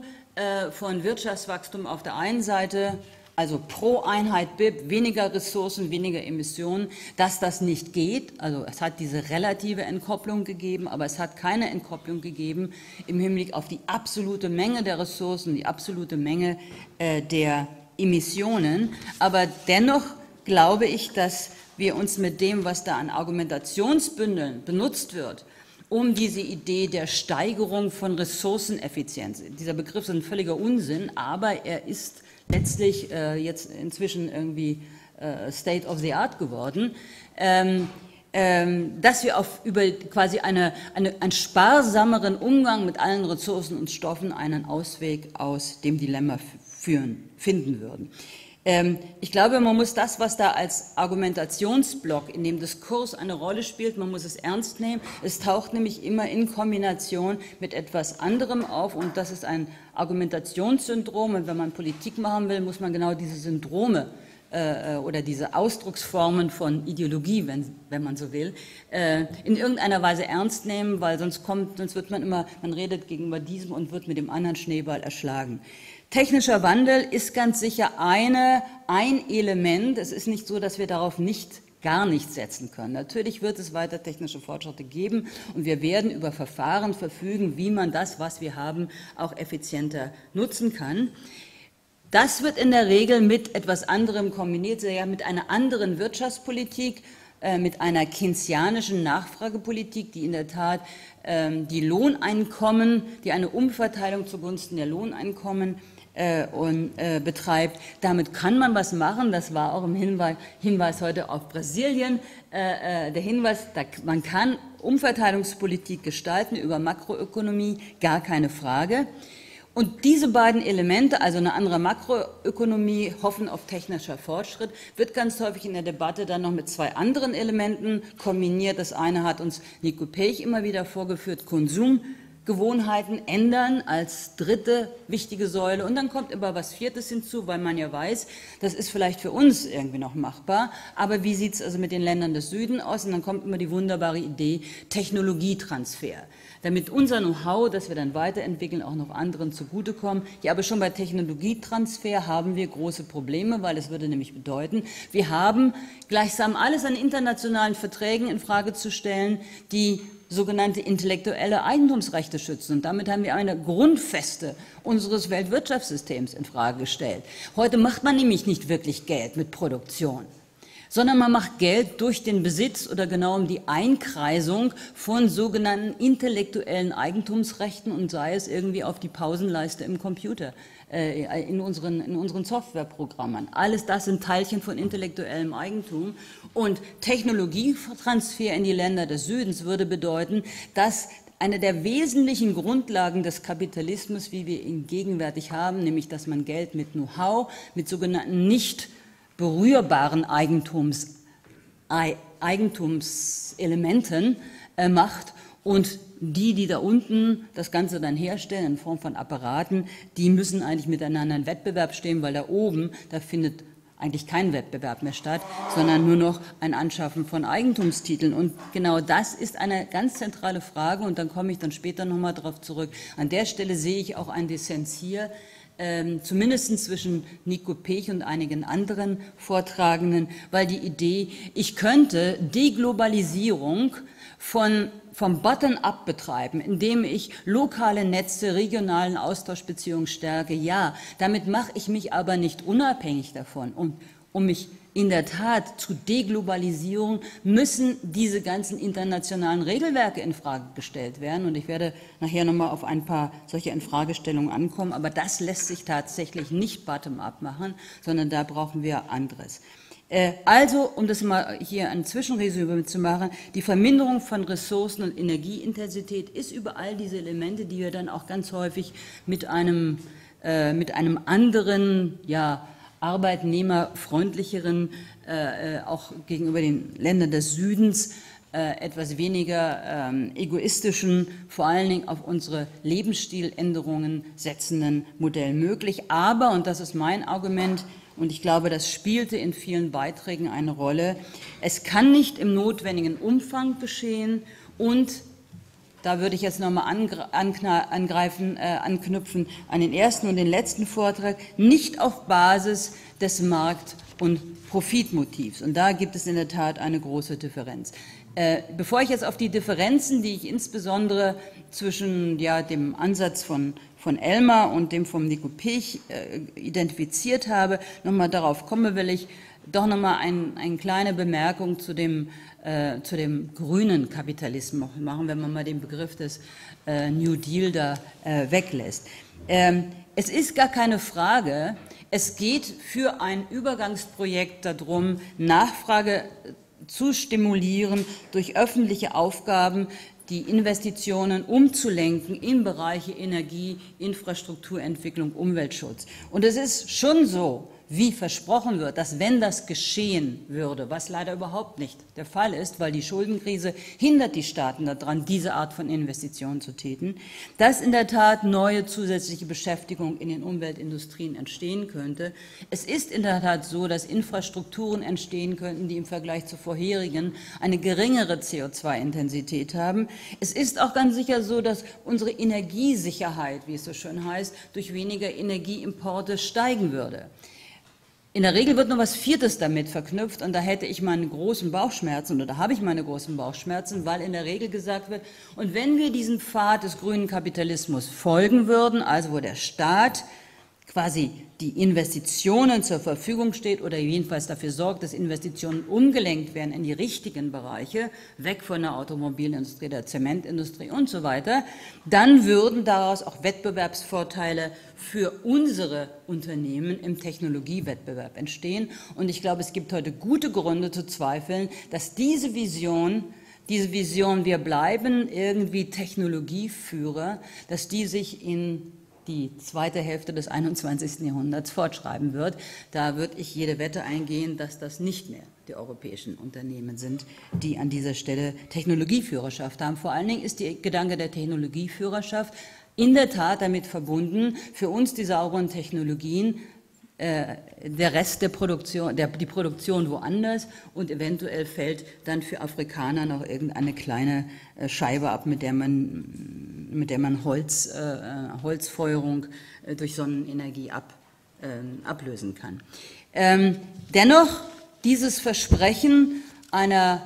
von Wirtschaftswachstum auf der einen Seite, also pro Einheit BIP, weniger Ressourcen, weniger Emissionen, dass das nicht geht. Also es hat diese relative Entkopplung gegeben, aber es hat keine Entkopplung gegeben im Hinblick auf die absolute Menge der Ressourcen, die absolute Menge der Emissionen. Aber dennoch glaube ich, dass wir uns mit dem, was da an Argumentationsbündeln benutzt wird, um diese Idee der Steigerung von Ressourceneffizienz, dieser Begriff ist ein völliger Unsinn, aber er ist letztlich jetzt inzwischen irgendwie State of the Art geworden, dass wir über quasi einen sparsameren Umgang mit allen Ressourcen und Stoffen einen Ausweg aus dem Dilemma finden würden. Ich glaube, man muss das, was da als Argumentationsblock in dem Diskurs eine Rolle spielt, man muss es ernst nehmen. Es taucht nämlich immer in Kombination mit etwas anderem auf, und das ist ein Argumentationssyndrom. Und wenn man Politik machen will, muss man genau diese Syndrome oder diese Ausdrucksformen von Ideologie, wenn man so will, in irgendeiner Weise ernst nehmen, weil sonst wird man immer, man redet gegenüber diesem und wird mit dem anderen Schneeball erschlagen. Technischer Wandel ist ganz sicher ein Element. Es ist nicht so, dass wir darauf gar nichts setzen können. Natürlich wird es weiter technische Fortschritte geben, und wir werden über Verfahren verfügen, wie man das, was wir haben, auch effizienter nutzen kann. Das wird in der Regel mit etwas anderem kombiniert, ja, mit einer anderen Wirtschaftspolitik, mit einer keynesianischen Nachfragepolitik, die in der Tat die Lohneinkommen, die eine Umverteilung zugunsten der Lohneinkommen betreibt. Damit kann man was machen, das war auch im Hinweis heute auf Brasilien, der Hinweis, man kann Umverteilungspolitik gestalten über Makroökonomie, gar keine Frage. Und diese beiden Elemente, also eine andere Makroökonomie, hoffen auf technischer Fortschritt, wird ganz häufig in der Debatte dann noch mit zwei anderen Elementen kombiniert. Das eine hat uns Niko Paech immer wieder vorgeführt, Konsum. Gewohnheiten ändern als dritte wichtige Säule. Und dann kommt immer was Viertes hinzu, weil man ja weiß, das ist vielleicht für uns irgendwie noch machbar. Aber wie sieht es also mit den Ländern des Süden aus? Und dann kommt immer die wunderbare Idee Technologietransfer, damit unser Know-how, das wir dann weiterentwickeln, auch noch anderen zugutekommen. Ja, aber schon bei Technologietransfer haben wir große Probleme, weil es würde nämlich bedeuten, wir haben gleichsam alles an internationalen Verträgen in Frage zu stellen, die sogenannte intellektuelle Eigentumsrechte schützen. Und damit haben wir eine Grundfeste unseres Weltwirtschaftssystems infrage gestellt. Heute macht man nämlich nicht wirklich Geld mit Produktion, sondern man macht Geld durch den Besitz oder genau um die Einkreisung von sogenannten intellektuellen Eigentumsrechten und sei es irgendwie auf die Pausenleiste im Computer, in unseren Softwareprogrammen. Alles das sind Teilchen von intellektuellem Eigentum. Und Technologietransfer in die Länder des Südens würde bedeuten, dass eine der wesentlichen Grundlagen des Kapitalismus, wie wir ihn gegenwärtig haben, nämlich dass man Geld mit Know-how, mit sogenannten nicht berührbaren Eigentumselementen macht und die da unten das Ganze dann herstellen in Form von Apparaten, die müssen eigentlich miteinander in Wettbewerb stehen, weil da oben, da findet eigentlich kein Wettbewerb mehr statt, sondern nur noch ein Anschaffen von Eigentumstiteln. Und genau das ist eine ganz zentrale Frage und dann komme ich dann später nochmal darauf zurück. An der Stelle sehe ich auch einen Dissens hier, zumindest zwischen Niko Paech und einigen anderen Vortragenden, weil die Idee, ich könnte Deglobalisierung vom Bottom-up betreiben, indem ich lokale Netze, regionalen Austauschbeziehungen stärke. Ja, damit mache ich mich aber nicht unabhängig davon. Um mich in der Tat zu Deglobalisieren müssen diese ganzen internationalen Regelwerke infrage gestellt werden. Und ich werde nachher nochmal auf ein paar solche Infragestellungen ankommen. Aber das lässt sich tatsächlich nicht bottom-up machen, sondern da brauchen wir anderes. Also, um das mal hier ein Zwischenresümee zu machen, die Verminderung von Ressourcen und Energieintensität ist über all diese Elemente, die wir dann auch ganz häufig mit einem anderen, ja, arbeitnehmerfreundlicheren, auch gegenüber den Ländern des Südens, etwas weniger egoistischen, vor allen Dingen auf unsere Lebensstiländerungen setzenden Modell möglich. Aber, und das ist mein Argument, und ich glaube, das spielte in vielen Beiträgen eine Rolle, es kann nicht im notwendigen Umfang geschehen und da würde ich jetzt nochmal anknüpfen an den ersten und den letzten Vortrag, nicht auf Basis des Markt- und Profitmotivs. Und da gibt es in der Tat eine große Differenz. Bevor ich jetzt auf die Differenzen, die ich insbesondere zwischen dem Ansatz von Elmar und dem von Niko Paech identifiziert habe, nochmal darauf komme, will ich doch nochmal eine kleine Bemerkung zu dem grünen Kapitalismus machen, wenn man mal den Begriff des New Deal da weglässt. Es ist gar keine Frage, es geht für ein Übergangsprojekt darum, Nachfrage zu stimulieren durch öffentliche Aufgaben, die Investitionen umzulenken in Bereiche Energie, Infrastrukturentwicklung, Umweltschutz. Und es ist schon so, wie versprochen wird, dass wenn das geschehen würde, was leider überhaupt nicht der Fall ist, weil die Schuldenkrise hindert die Staaten daran, diese Art von Investitionen zu tätigen, dass in der Tat neue zusätzliche Beschäftigung in den Umweltindustrien entstehen könnte. Es ist in der Tat so, dass Infrastrukturen entstehen könnten, die im Vergleich zu vorherigen eine geringere CO2-Intensität haben. Es ist auch ganz sicher so, dass unsere Energiesicherheit, wie es so schön heißt, durch weniger Energieimporte steigen würde. In der Regel wird noch was Viertes damit verknüpft und da hätte ich meine großen Bauchschmerzen oder da habe ich meine großen Bauchschmerzen, weil in der Regel gesagt wird, und wenn wir diesen Pfad des grünen Kapitalismus folgen würden, also wo der Staat quasi die Investitionen zur Verfügung steht oder jedenfalls dafür sorgt, dass Investitionen umgelenkt werden in die richtigen Bereiche, weg von der Automobilindustrie, der Zementindustrie und so weiter, dann würden daraus auch Wettbewerbsvorteile für unsere Unternehmen im Technologiewettbewerb entstehen. Und ich glaube, es gibt heute gute Gründe zu zweifeln, dass diese Vision, wir bleiben irgendwie Technologieführer, dass die sich in die zweite Hälfte des 21. Jahrhunderts fortschreiben wird. Da würde ich jede Wette eingehen, dass das nicht mehr die europäischen Unternehmen sind, die an dieser Stelle Technologieführerschaft haben. Vor allen Dingen ist der Gedanke der Technologieführerschaft in der Tat damit verbunden, für uns die sauberen Technologien, der Rest der Produktion, die Produktion woanders, und eventuell fällt dann für Afrikaner noch irgendeine kleine Scheibe ab, mit der man Holzfeuerung durch Sonnenenergie ablösen kann. Dennoch, dieses Versprechen eines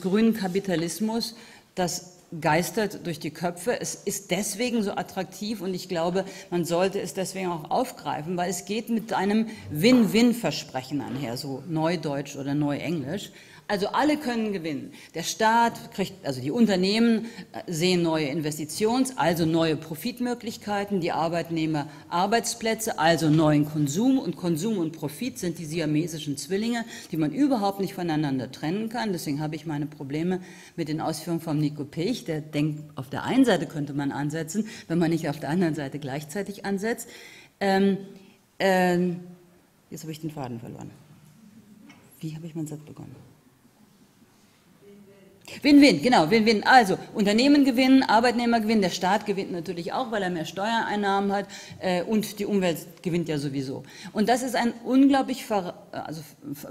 grünen Kapitalismus, das geistert durch die Köpfe. Es ist deswegen so attraktiv, und ich glaube, man sollte es deswegen auch aufgreifen, weil es geht mit einem Win-Win-Versprechen einher, so Neudeutsch oder Neuenglisch. Also alle können gewinnen. Der Staat kriegt, also die Unternehmen sehen neue Investitions-, also neue Profitmöglichkeiten, die Arbeitnehmer Arbeitsplätze, also neuen Konsum, und Konsum und Profit sind die siamesischen Zwillinge, die man überhaupt nicht voneinander trennen kann. Deswegen habe ich meine Probleme mit den Ausführungen von Niko Paech, der denkt, auf der einen Seite könnte man ansetzen, wenn man nicht auf der anderen Seite gleichzeitig ansetzt. Jetzt habe ich den Faden verloren. Wie habe ich meinen Satz begonnen? Win-Win, genau, Win-Win. Also Unternehmen gewinnen, Arbeitnehmer gewinnen, der Staat gewinnt natürlich auch, weil er mehr Steuereinnahmen hat, und die Umwelt gewinnt ja sowieso. Und das ist ein unglaublich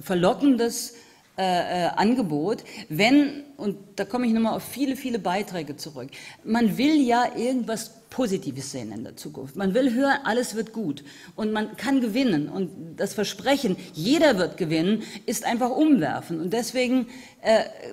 verlockendes Angebot, wenn, und da komme ich nochmal auf viele, viele Beiträge zurück, man will ja irgendwas Positives sehen in der Zukunft. Man will hören, alles wird gut und man kann gewinnen, und das Versprechen, jeder wird gewinnen, ist einfach umwerfend. Und deswegen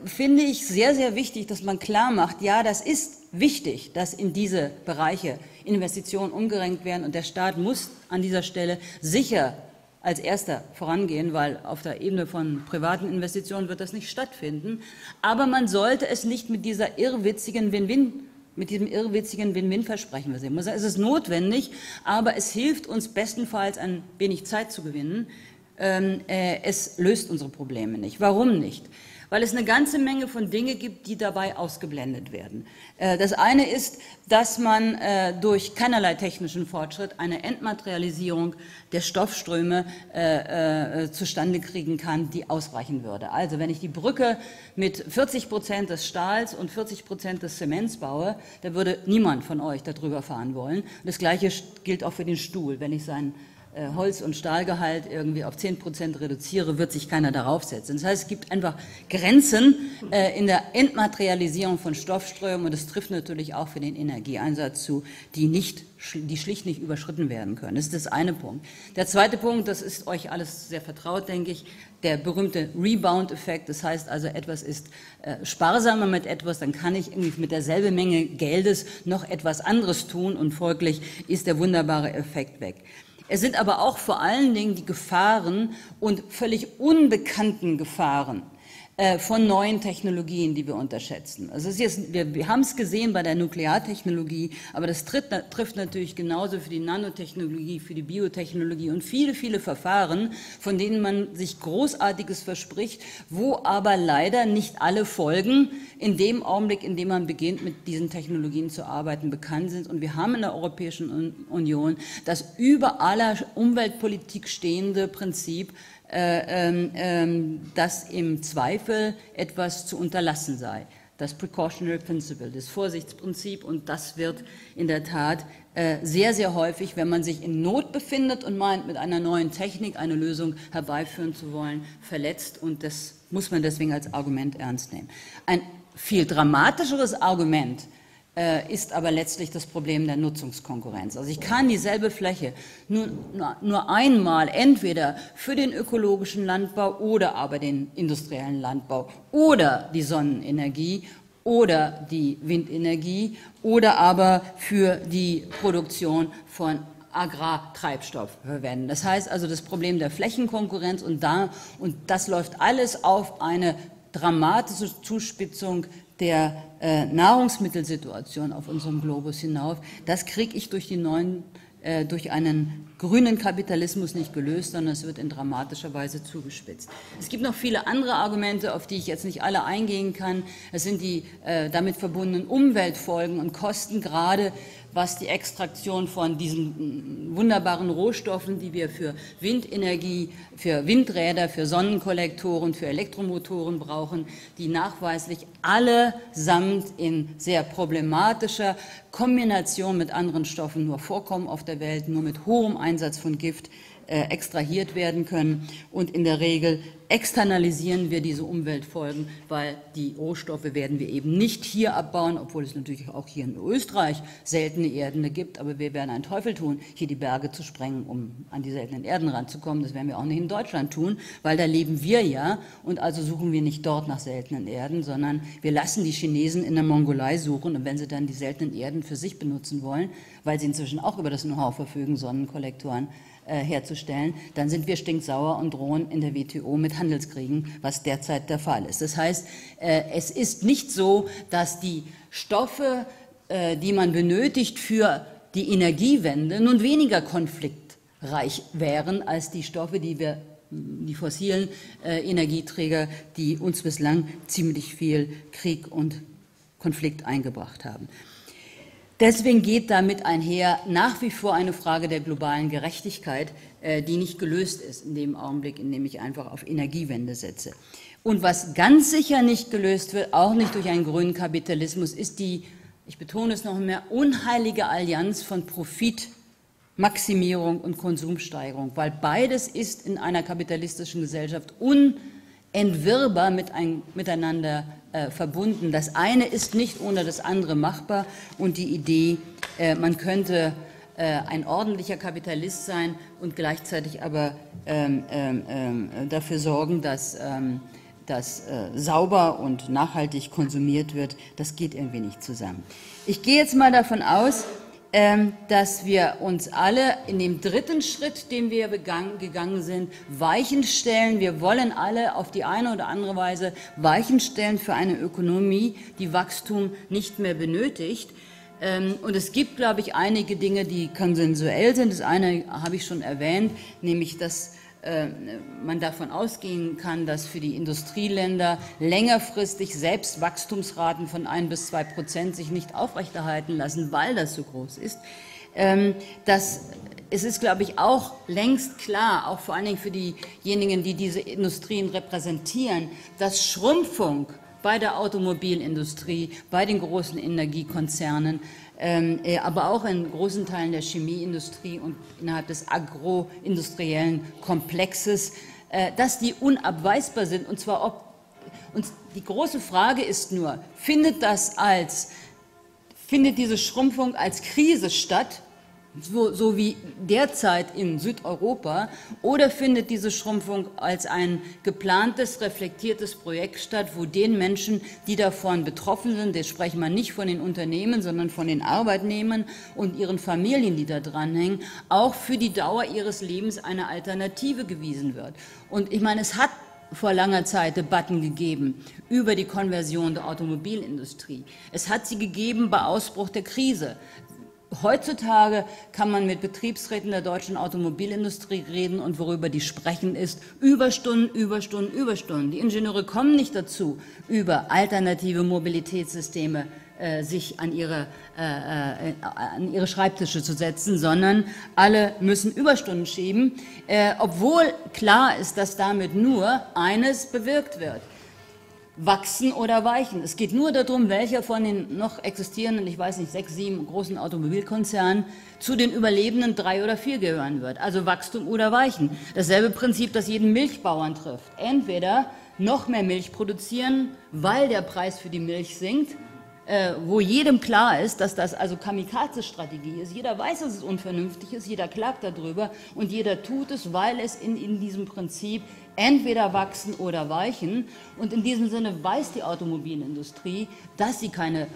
finde ich sehr, sehr wichtig, dass man klar macht, ja, das ist wichtig, dass in diese Bereiche Investitionen umgerenkt werden, und der Staat muss an dieser Stelle sicher als erster vorangehen, weil auf der Ebene von privaten Investitionen wird das nicht stattfinden. Aber man sollte es nicht mit dieser irrwitzigen Win-Win, mit diesem irrwitzigen Win-Win-Versprechen versehen. Es ist notwendig, aber es hilft uns bestenfalls, ein wenig Zeit zu gewinnen. Es löst unsere Probleme nicht. Warum nicht? Weil es eine ganze Menge von Dingen gibt, die dabei ausgeblendet werden. Das eine ist, dass man durch keinerlei technischen Fortschritt eine Entmaterialisierung der Stoffströme zustande kriegen kann, die ausreichen würde. Also wenn ich die Brücke mit 40% des Stahls und 40% des Zements baue, da würde niemand von euch darüber fahren wollen. Und das Gleiche gilt auch für den Stuhl. Wenn ich seinen Holz- und Stahlgehalt irgendwie auf 10% reduziere, wird sich keiner darauf setzen. Das heißt, es gibt einfach Grenzen in der Entmaterialisierung von Stoffströmen, und das trifft natürlich auch für den Energieeinsatz zu, die schlicht nicht überschritten werden können. Das ist das eine Punkt. Der zweite Punkt, das ist euch alles sehr vertraut, denke ich, der berühmte Rebound-Effekt. Das heißt also, etwas ist sparsamer mit etwas, dann kann ich irgendwie mit derselben Menge Geldes noch etwas anderes tun, und folglich ist der wunderbare Effekt weg. Es sind aber auch vor allen Dingen die Gefahren und völlig unbekannten Gefahren von neuen Technologien, die wir unterschätzen. Also es ist jetzt, wir haben es gesehen bei der Nukleartechnologie, aber das trifft natürlich genauso für die Nanotechnologie, für die Biotechnologie und viele, viele Verfahren, von denen man sich Großartiges verspricht, wo aber leider nicht alle Folgen in dem Augenblick, in dem man beginnt, mit diesen Technologien zu arbeiten, bekannt sind. Und wir haben in der Europäischen Union das über aller Umweltpolitik stehende Prinzip, dass im Zweifel etwas zu unterlassen sei. Das Precautionary Principle, das Vorsichtsprinzip, und das wird in der Tat sehr, sehr häufig, wenn man sich in Not befindet und meint, mit einer neuen Technik eine Lösung herbeiführen zu wollen, verletzt, und das muss man deswegen als Argument ernst nehmen. Ein viel dramatischeres Argument ist aber letztlich das Problem der Nutzungskonkurrenz. Also ich kann dieselbe Fläche nur einmal entweder für den ökologischen Landbau oder aber den industriellen Landbau oder die Sonnenenergie oder die Windenergie oder aber für die Produktion von Agrartreibstoff verwenden. Das heißt also, das Problem der Flächenkonkurrenz, und das läuft alles auf eine dramatische Zuspitzung der Nahrungsmittelsituation auf unserem Globus hinauf. Das kriege ich durch einen grünen Kapitalismus nicht gelöst, sondern es wird in dramatischer Weise zugespitzt. Es gibt noch viele andere Argumente, auf die ich jetzt nicht alle eingehen kann. Es sind die damit verbundenen Umweltfolgen und Kosten, gerade was die Extraktion von diesen wunderbaren Rohstoffen, die wir für Windenergie, für Windräder, für Sonnenkollektoren, für Elektromotoren brauchen, die nachweislich allesamt in sehr problematischer Kombination mit anderen Stoffen nur vorkommen auf der Welt, nur mit hohem Einsatz von Gift extrahiert werden können. Und in der Regel externalisieren wir diese Umweltfolgen, weil die Rohstoffe werden wir eben nicht hier abbauen, obwohl es natürlich auch hier in Österreich seltene Erdene gibt, aber wir werden einen Teufel tun, hier die Berge zu sprengen, um an die seltenen Erden ranzukommen. Das werden wir auch nicht in Deutschland tun, weil da leben wir ja und also suchen wir nicht dort nach seltenen Erden, sondern wir lassen die Chinesen in der Mongolei suchen und wenn sie dann die seltenen Erden für sich benutzen wollen, weil sie inzwischen auch über das Know-how verfügen, Sonnenkollektoren herzustellen, dann sind wir stinksauer und drohen in der WTO mit Handelskriegen, was derzeit der Fall ist. Das heißt, es ist nicht so, dass die Stoffe, die man benötigt für die Energiewende, nun weniger konfliktreich wären als die Stoffe, die fossilen Energieträger, die uns bislang ziemlich viel Krieg und Konflikt eingebracht haben. Deswegen geht damit einher nach wie vor eine Frage der globalen Gerechtigkeit, die nicht gelöst ist in dem Augenblick, in dem ich einfach auf Energiewende setze. Und was ganz sicher nicht gelöst wird, auch nicht durch einen grünen Kapitalismus, ist die, ich betone es noch mehr, unheilige Allianz von Profitmaximierung und Konsumsteigerung, weil beides ist in einer kapitalistischen Gesellschaft unentwirrbar miteinander verbunden. Das eine ist nicht ohne das andere machbar und die Idee, man könnte ein ordentlicher Kapitalist sein und gleichzeitig aber dafür sorgen, dass sauber und nachhaltig konsumiert wird, das geht irgendwie nicht zusammen. Ich gehe jetzt mal davon aus, dass wir uns alle in dem dritten Schritt, den wir gegangen sind, Weichen stellen. Wir wollen alle auf die eine oder andere Weise Weichen stellen für eine Ökonomie, die Wachstum nicht mehr benötigt. Und es gibt, glaube ich, einige Dinge, die konsensuell sind. Das eine habe ich schon erwähnt, nämlich dass man davon ausgehen kann, dass für die Industrieländer längerfristig selbst Wachstumsraten von 1 bis 2% sich nicht aufrechterhalten lassen, weil das so groß ist. Es ist, glaube ich, auch längst klar, auch vor allen Dingen für diejenigen, die diese Industrien repräsentieren, dass Schrumpfung bei der Automobilindustrie, bei den großen Energiekonzernen, aber auch in großen Teilen der Chemieindustrie und innerhalb des agroindustriellen Komplexes, dass die unabweisbar sind. Und zwar und die große Frage ist nur, findet diese Schrumpfung als Krise statt, so wie derzeit in Südeuropa, oder findet diese Schrumpfung als ein geplantes, reflektiertes Projekt statt, wo den Menschen, die davon betroffen sind, jetzt sprechen wir nicht von den Unternehmen, sondern von den Arbeitnehmern und ihren Familien, die da dranhängen, auch für die Dauer ihres Lebens eine Alternative gewiesen wird. Und ich meine, es hat vor langer Zeit Debatten gegeben über die Konversion der Automobilindustrie. Es hat sie gegeben bei Ausbruch der Krise. Heutzutage kann man mit Betriebsräten der deutschen Automobilindustrie reden und worüber die sprechen ist, Überstunden, Überstunden, Überstunden. Die Ingenieure kommen nicht dazu, über alternative Mobilitätssysteme sich an ihre Schreibtische zu setzen, sondern alle müssen Überstunden schieben, obwohl klar ist, dass damit nur eines bewirkt wird. Wachsen oder weichen. Es geht nur darum, welcher von den noch existierenden, ich weiß nicht, 6, 7 großen Automobilkonzernen zu den überlebenden 3 oder 4 gehören wird. Also Wachstum oder Weichen. Dasselbe Prinzip, das jeden Milchbauern trifft. Entweder noch mehr Milch produzieren, weil der Preis für die Milch sinkt, wo jedem klar ist, dass das also Kamikaze-Strategie ist. Jeder weiß, dass es unvernünftig ist, jeder klagt darüber und jeder tut es, weil es in diesem Prinzip entweder wachsen oder weichen. Und in diesem Sinne weiß die Automobilindustrie, dass sie keine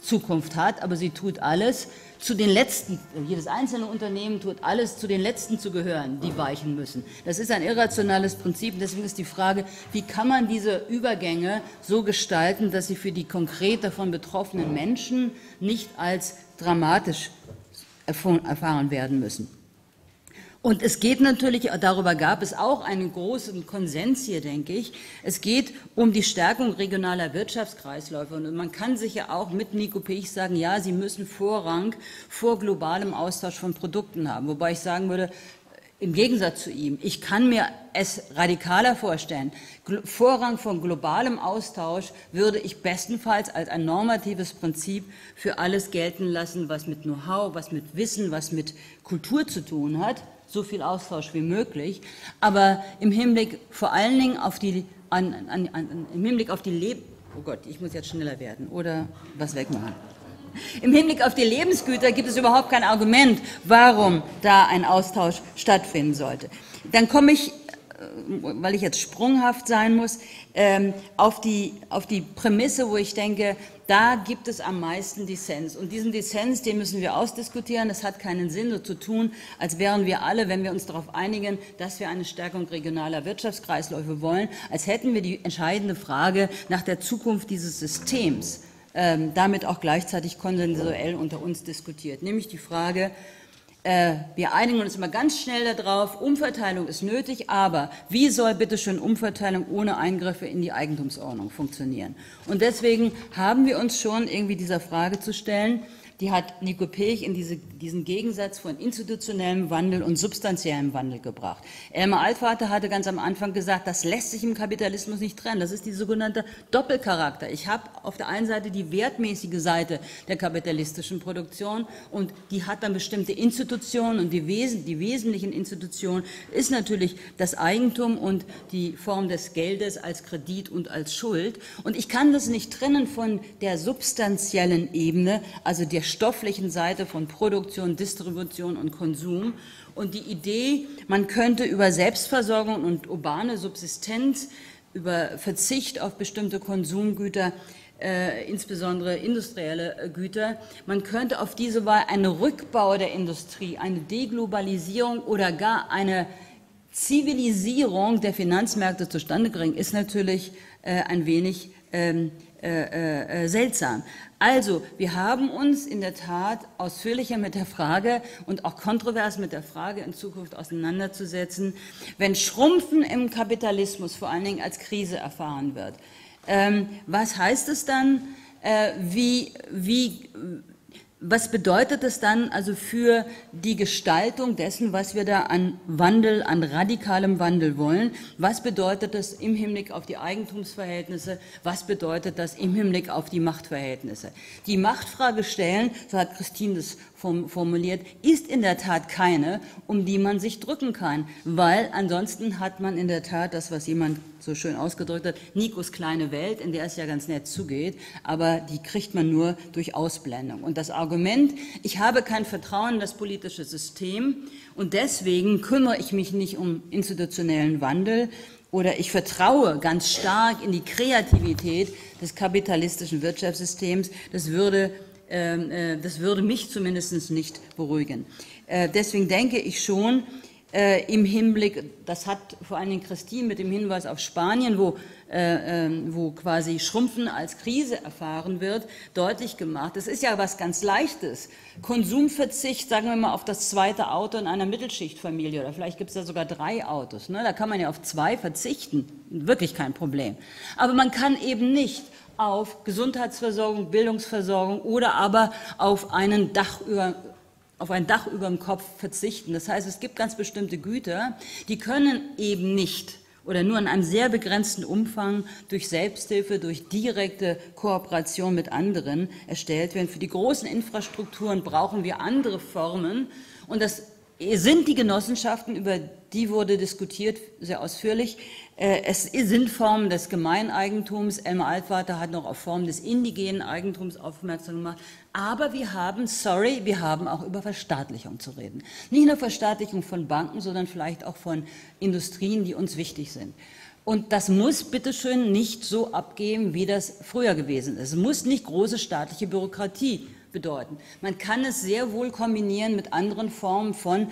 Zukunft hat, aber sie tut alles zu den Letzten, jedes einzelne Unternehmen tut alles zu den Letzten zu gehören, die weichen müssen. Das ist ein irrationales Prinzip, deswegen ist die Frage, wie kann man diese Übergänge so gestalten, dass sie für die konkret davon betroffenen Menschen nicht als dramatisch erfahren werden müssen. Und es geht natürlich, darüber gab es auch einen großen Konsens hier, denke ich, es geht um die Stärkung regionaler Wirtschaftskreisläufe. Und man kann sicher auch mit Niko Paech sagen, ja, sie müssen Vorrang vor globalem Austausch von Produkten haben. Wobei ich sagen würde, im Gegensatz zu ihm, ich kann mir es radikaler vorstellen. Vorrang von globalem Austausch würde ich bestenfalls als ein normatives Prinzip für alles gelten lassen, was mit Know-how, was mit Wissen, was mit Kultur zu tun hat. So viel Austausch wie möglich, aber im Hinblick vor allen Dingen auf die, im Hinblick auf die oh Gott, ich muss jetzt schneller werden oder was wegmachen. Im Hinblick auf die Lebensgüter gibt es überhaupt kein Argument, warum da ein Austausch stattfinden sollte. Dann komme ich, weil ich jetzt sprunghaft sein muss, auf die Prämisse, wo ich denke, da gibt es am meisten Dissens. Und diesen Dissens, den müssen wir ausdiskutieren. Es hat keinen Sinn, so zu tun, als wären wir alle, wenn wir uns darauf einigen, dass wir eine Stärkung regionaler Wirtschaftskreisläufe wollen, als hätten wir die entscheidende Frage nach der Zukunft dieses Systems damit auch gleichzeitig konsensuell unter uns diskutiert. Nämlich die Frage, wir einigen uns immer ganz schnell darauf, Umverteilung ist nötig, aber wie soll bitte schön Umverteilung ohne Eingriffe in die Eigentumsordnung funktionieren? Und deswegen haben wir uns schon irgendwie dieser Frage zu stellen, die hat Niko Paech in diesen Gegensatz von institutionellem Wandel und substanziellem Wandel gebracht. Elmar Altvater hatte ganz am Anfang gesagt, das lässt sich im Kapitalismus nicht trennen. Das ist die sogenannte Doppelcharakter. Ich habe auf der einen Seite die wertmäßige Seite der kapitalistischen Produktion und die hat dann bestimmte Institutionen und die wesentlichen Institutionen ist natürlich das Eigentum und die Form des Geldes als Kredit und als Schuld. Und ich kann das nicht trennen von der substanziellen Ebene, also der stofflichen Seite von Produktion, Distribution und Konsum. Und die Idee, man könnte über Selbstversorgung und urbane Subsistenz, über Verzicht auf bestimmte Konsumgüter, insbesondere industrielle Güter, man könnte auf diese Weise einen Rückbau der Industrie, eine Deglobalisierung oder gar eine Zivilisierung der Finanzmärkte zustande bringen, ist natürlich ein wenig seltsam. Also, wir haben uns in der Tat ausführlicher mit der Frage und auch kontrovers mit der Frage in Zukunft auseinanderzusetzen, wenn Schrumpfen im Kapitalismus vor allen Dingen als Krise erfahren wird. Was heißt es dann? Was bedeutet es dann also für die Gestaltung dessen, was wir da an Wandel, an radikalem Wandel wollen? Was bedeutet das im Hinblick auf die Eigentumsverhältnisse? Was bedeutet das im Hinblick auf die Machtverhältnisse? Die Machtfrage stellen, so hat Christine das formuliert, ist in der Tat keine, um die man sich drücken kann, weil ansonsten hat man in der Tat das, was jemand so schön ausgedrückt hat, Nikos kleine Welt, in der es ja ganz nett zugeht, aber die kriegt man nur durch Ausblendung. Und das Argument, ich habe kein Vertrauen in das politische System und deswegen kümmere ich mich nicht um institutionellen Wandel, oder ich vertraue ganz stark in die Kreativität des kapitalistischen Wirtschaftssystems, das würde mich zumindest nicht beruhigen. Deswegen denke ich schon, im Hinblick, das hat vor allen Dingen Christine mit dem Hinweis auf Spanien, wo quasi Schrumpfen als Krise erfahren wird, deutlich gemacht. Das ist ja was ganz Leichtes. Konsumverzicht, sagen wir mal, auf das zweite Auto in einer Mittelschichtfamilie oder vielleicht gibt es da sogar 3 Autos. Ne? Da kann man ja auf 2 verzichten, wirklich kein Problem. Aber man kann eben nicht auf Gesundheitsversorgung, Bildungsversorgung oder aber auf ein Dach über dem Kopf verzichten. Das heißt, es gibt ganz bestimmte Güter, die können eben nicht oder nur in einem sehr begrenzten Umfang durch Selbsthilfe, durch direkte Kooperation mit anderen erstellt werden. Für die großen Infrastrukturen brauchen wir andere Formen und das sind die Genossenschaften, über die wurde diskutiert, sehr ausführlich. Es sind Formen des Gemeineigentums. Elmar Altvater hat noch auf Formen des indigenen Eigentums aufmerksam gemacht. Aber wir haben auch über Verstaatlichung zu reden. Nicht nur Verstaatlichung von Banken, sondern vielleicht auch von Industrien, die uns wichtig sind. Und das muss bitteschön nicht so abgeben, wie das früher gewesen ist. Es muss nicht große staatliche Bürokratie bedeuten. Man kann es sehr wohl kombinieren mit anderen Formen von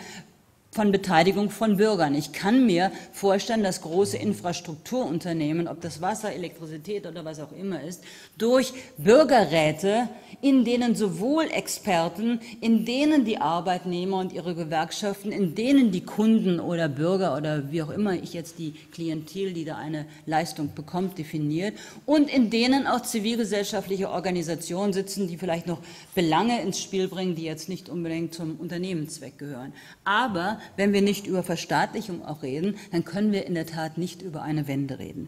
von Beteiligung von Bürgern. Ich kann mir vorstellen, dass große Infrastrukturunternehmen, ob das Wasser, Elektrizität oder was auch immer ist, durch Bürgerräte, in denen sowohl Experten, in denen die Arbeitnehmer und ihre Gewerkschaften, in denen die Kunden oder Bürger oder wie auch immer ich jetzt die Klientel, die da eine Leistung bekommt, definiert und in denen auch zivilgesellschaftliche Organisationen sitzen, die vielleicht noch Belange ins Spiel bringen, die jetzt nicht unbedingt zum Unternehmenszweck gehören. Aber wenn wir nicht über Verstaatlichung auch reden, dann können wir in der Tat nicht über eine Wende reden.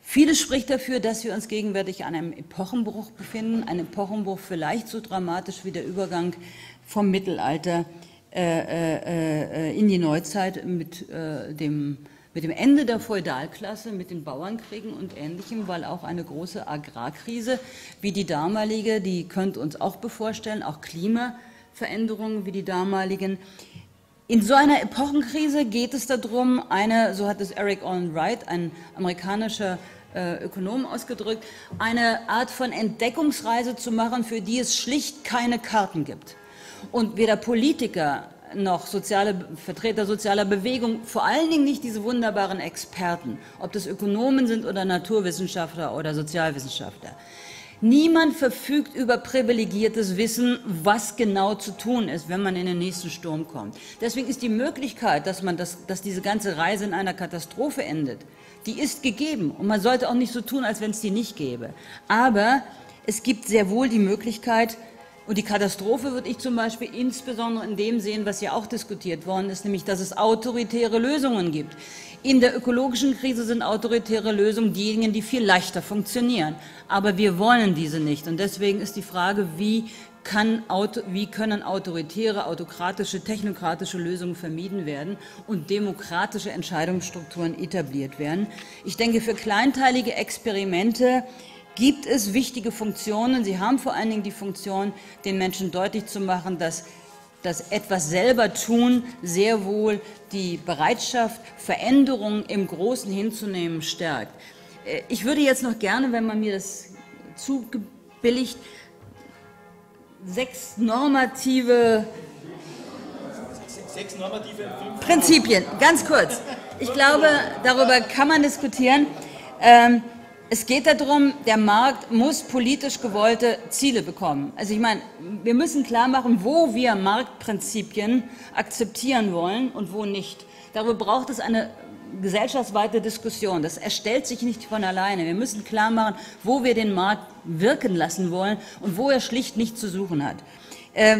Vieles spricht dafür, dass wir uns gegenwärtig an einem Epochenbruch befinden, einem Epochenbruch vielleicht so dramatisch wie der Übergang vom Mittelalter in die Neuzeit mit dem Ende der Feudalklasse, mit den Bauernkriegen und Ähnlichem, weil auch eine große Agrarkrise wie die damalige, die könnte uns auch bevorstellen, auch Klimaveränderungen wie die damaligen. In so einer Epochenkrise geht es darum, so hat es Erik Olin Wright, ein amerikanischer Ökonom, ausgedrückt, eine Art von Entdeckungsreise zu machen, für die es schlicht keine Karten gibt. Und weder Politiker noch Vertreter sozialer Bewegung, vor allen Dingen nicht diese wunderbaren Experten, ob das Ökonomen sind oder Naturwissenschaftler oder Sozialwissenschaftler. Niemand verfügt über privilegiertes Wissen, was genau zu tun ist, wenn man in den nächsten Sturm kommt. Deswegen ist die Möglichkeit, dass diese ganze Reise in einer Katastrophe endet, die ist gegeben. Und man sollte auch nicht so tun, als wenn es die nicht gäbe. Aber es gibt sehr wohl die Möglichkeit, und die Katastrophe würde ich zum Beispiel insbesondere in dem sehen, was ja auch diskutiert worden ist, nämlich dass es autoritäre Lösungen gibt. In der ökologischen Krise sind autoritäre Lösungen diejenigen, die viel leichter funktionieren. Aber wir wollen diese nicht. Und deswegen ist die Frage, wie können autoritäre, autokratische, technokratische Lösungen vermieden werden und demokratische Entscheidungsstrukturen etabliert werden. Ich denke, für kleinteilige Experimente gibt es wichtige Funktionen. Sie haben vor allen Dingen die Funktion, den Menschen deutlich zu machen, dass etwas selber tun sehr wohl die Bereitschaft, Veränderungen im Großen hinzunehmen, stärkt. Ich würde jetzt noch gerne, wenn man mir das zubilligt, 6 normative Prinzipien, ganz kurz. Ich glaube, darüber kann man diskutieren. Es geht darum, der Markt muss politisch gewollte Ziele bekommen. Also ich meine, wir müssen klar machen, wo wir Marktprinzipien akzeptieren wollen und wo nicht. Darüber braucht es eine gesellschaftsweite Diskussion. Das erstellt sich nicht von alleine. Wir müssen klar machen, wo wir den Markt wirken lassen wollen und wo er schlicht nichts zu suchen hat.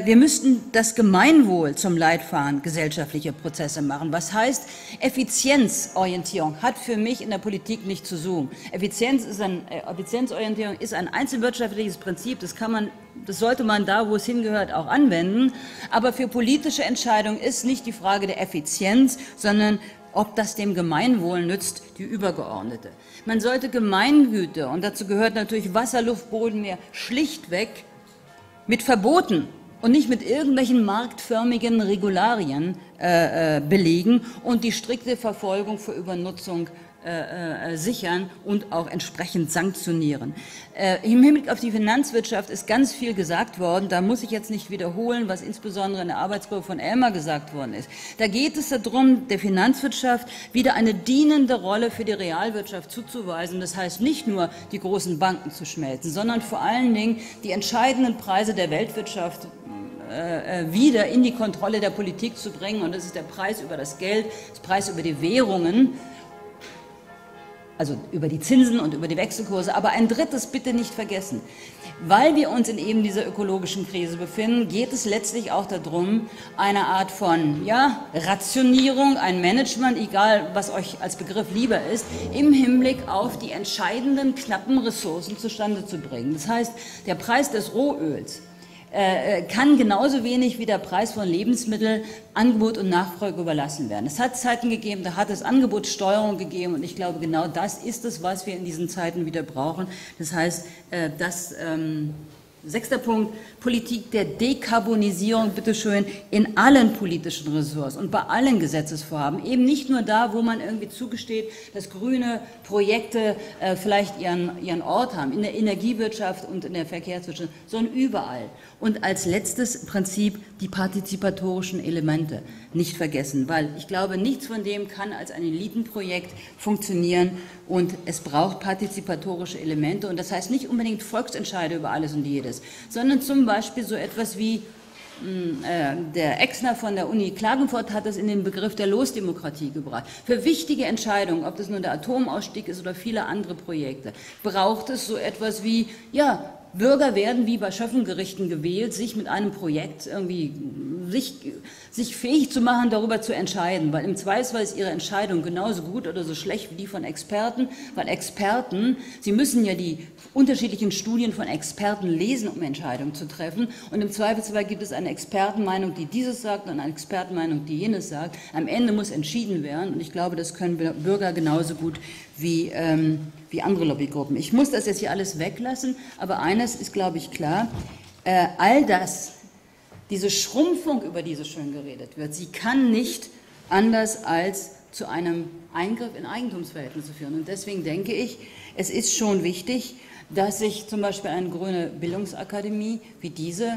Wir müssten das Gemeinwohl zum Leitfaden gesellschaftlicher Prozesse machen. Was heißt, Effizienzorientierung hat für mich in der Politik nicht zu suchen. Effizienzorientierung ist ein einzelwirtschaftliches Prinzip, das sollte man da, wo es hingehört, auch anwenden. Aber für politische Entscheidungen ist nicht die Frage der Effizienz, sondern ob das dem Gemeinwohl nützt, die übergeordnete. Man sollte Gemeingüter, und dazu gehört natürlich Wasser, Luft, Boden, Meer, schlichtweg mit Verboten und nicht mit irgendwelchen marktförmigen Regularien belegen und die strikte Verfolgung für Übernutzung sichern und auch entsprechend sanktionieren. Im Hinblick auf die Finanzwirtschaft ist ganz viel gesagt worden, da muss ich jetzt nicht wiederholen, was insbesondere in der Arbeitsgruppe von Elmar gesagt worden ist. Da geht es darum, der Finanzwirtschaft wieder eine dienende Rolle für die Realwirtschaft zuzuweisen. Das heißt nicht nur, die großen Banken zu schmelzen, sondern vor allen Dingen die entscheidenden Preise der Weltwirtschaft wieder in die Kontrolle der Politik zu bringen. Und das ist der Preis über das Geld, das Preis über die Währungen, also über die Zinsen und über die Wechselkurse, aber ein drittes bitte nicht vergessen. Weil wir uns in eben dieser ökologischen Krise befinden, geht es letztlich auch darum, eine Art von Rationierung, ein Management, egal was euch als Begriff lieber ist, im Hinblick auf die entscheidenden, knappen Ressourcen zustande zu bringen. Das heißt, der Preis des Rohöls kann genauso wenig wie der Preis von Lebensmitteln Angebot und Nachfrage überlassen werden. Es hat Zeiten gegeben, da hat es Angebotssteuerung gegeben und ich glaube, genau das ist es, was wir in diesen Zeiten wieder brauchen. Das heißt, das Sechster Punkt, Politik der Dekarbonisierung, bitteschön, in allen politischen Ressorts und bei allen Gesetzesvorhaben. Eben nicht nur da, wo man irgendwie zugesteht, dass grüne Projekte vielleicht ihren Ort haben, in der Energiewirtschaft und in der Verkehrswirtschaft, sondern überall. Und als letztes Prinzip die partizipatorischen Elemente nicht vergessen, weil ich glaube, nichts von dem kann als ein Elitenprojekt funktionieren und es braucht partizipatorische Elemente und das heißt nicht unbedingt Volksentscheide über alles und jedes. Sondern zum Beispiel so etwas wie, der Exner von der Uni Klagenfurt hat das in den Begriff der Losdemokratie gebracht. Für wichtige Entscheidungen, ob das nun der Atomausstieg ist oder viele andere Projekte, braucht es so etwas wie, ja, Bürger werden wie bei Schöffengerichten gewählt, sich mit einem Projekt irgendwie, sich fähig zu machen, darüber zu entscheiden, weil im Zweifelsfall ist ihre Entscheidung genauso gut oder so schlecht wie die von Experten, weil Experten, sie müssen ja die unterschiedlichen Studien von Experten lesen, um Entscheidungen zu treffen und im Zweifelsfall gibt es eine Expertenmeinung, die dieses sagt und eine Expertenmeinung, die jenes sagt. Am Ende muss entschieden werden und ich glaube, das können Bürger genauso gut wie andere Lobbygruppen. Ich muss das jetzt hier alles weglassen, aber eines ist, glaube ich, klar, all das, diese Schrumpfung, über die so schön geredet wird, sie kann nicht anders als zu einem Eingriff in Eigentumsverhältnisse führen. Und deswegen denke ich, es ist schon wichtig, dass sich zum Beispiel eine grüne Bildungsakademie wie diese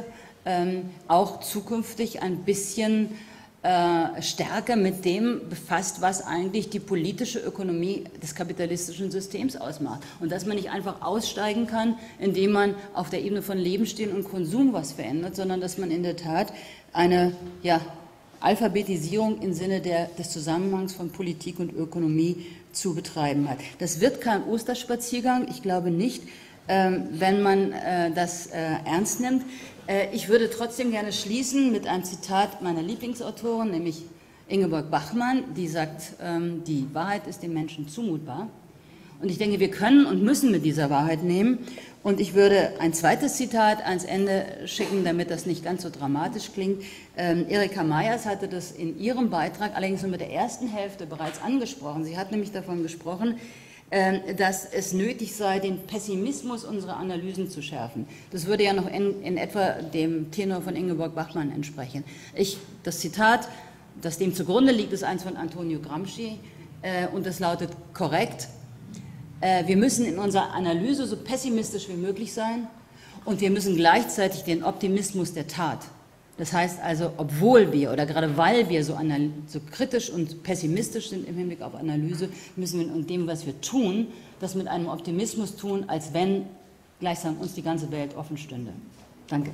auch zukünftig ein bisschen stärker mit dem befasst, was eigentlich die politische Ökonomie des kapitalistischen Systems ausmacht. Und dass man nicht einfach aussteigen kann, indem man auf der Ebene von Lebensstil und Konsum was verändert, sondern dass man in der Tat eine Alphabetisierung im Sinne des Zusammenhangs von Politik und Ökonomie zu betreiben hat. Das wird kein Osterspaziergang, ich glaube nicht, wenn man das ernst nimmt. Ich würde trotzdem gerne schließen mit einem Zitat meiner Lieblingsautorin, nämlich Ingeborg Bachmann, die sagt, die Wahrheit ist dem Menschen zumutbar. Und ich denke, wir können und müssen mit dieser Wahrheit nehmen. Und ich würde ein zweites Zitat ans Ende schicken, damit das nicht ganz so dramatisch klingt. Erika Mayers hatte das in ihrem Beitrag, allerdings nur mit der ersten Hälfte, bereits angesprochen. Sie hat nämlich davon gesprochen, dass es nötig sei, den Pessimismus unserer Analysen zu schärfen. Das würde ja noch in etwa dem Tenor von Ingeborg Bachmann entsprechen. Das Zitat, das dem zugrunde liegt, ist eins von Antonio Gramsci und das lautet korrekt. Wir müssen in unserer Analyse so pessimistisch wie möglich sein und wir müssen gleichzeitig den Optimismus der Tat. Das heißt also, obwohl wir oder gerade weil wir so kritisch und pessimistisch sind im Hinblick auf Analyse, müssen wir in dem, was wir tun, das mit einem Optimismus tun, als wenn gleichsam uns die ganze Welt offen stünde. Danke.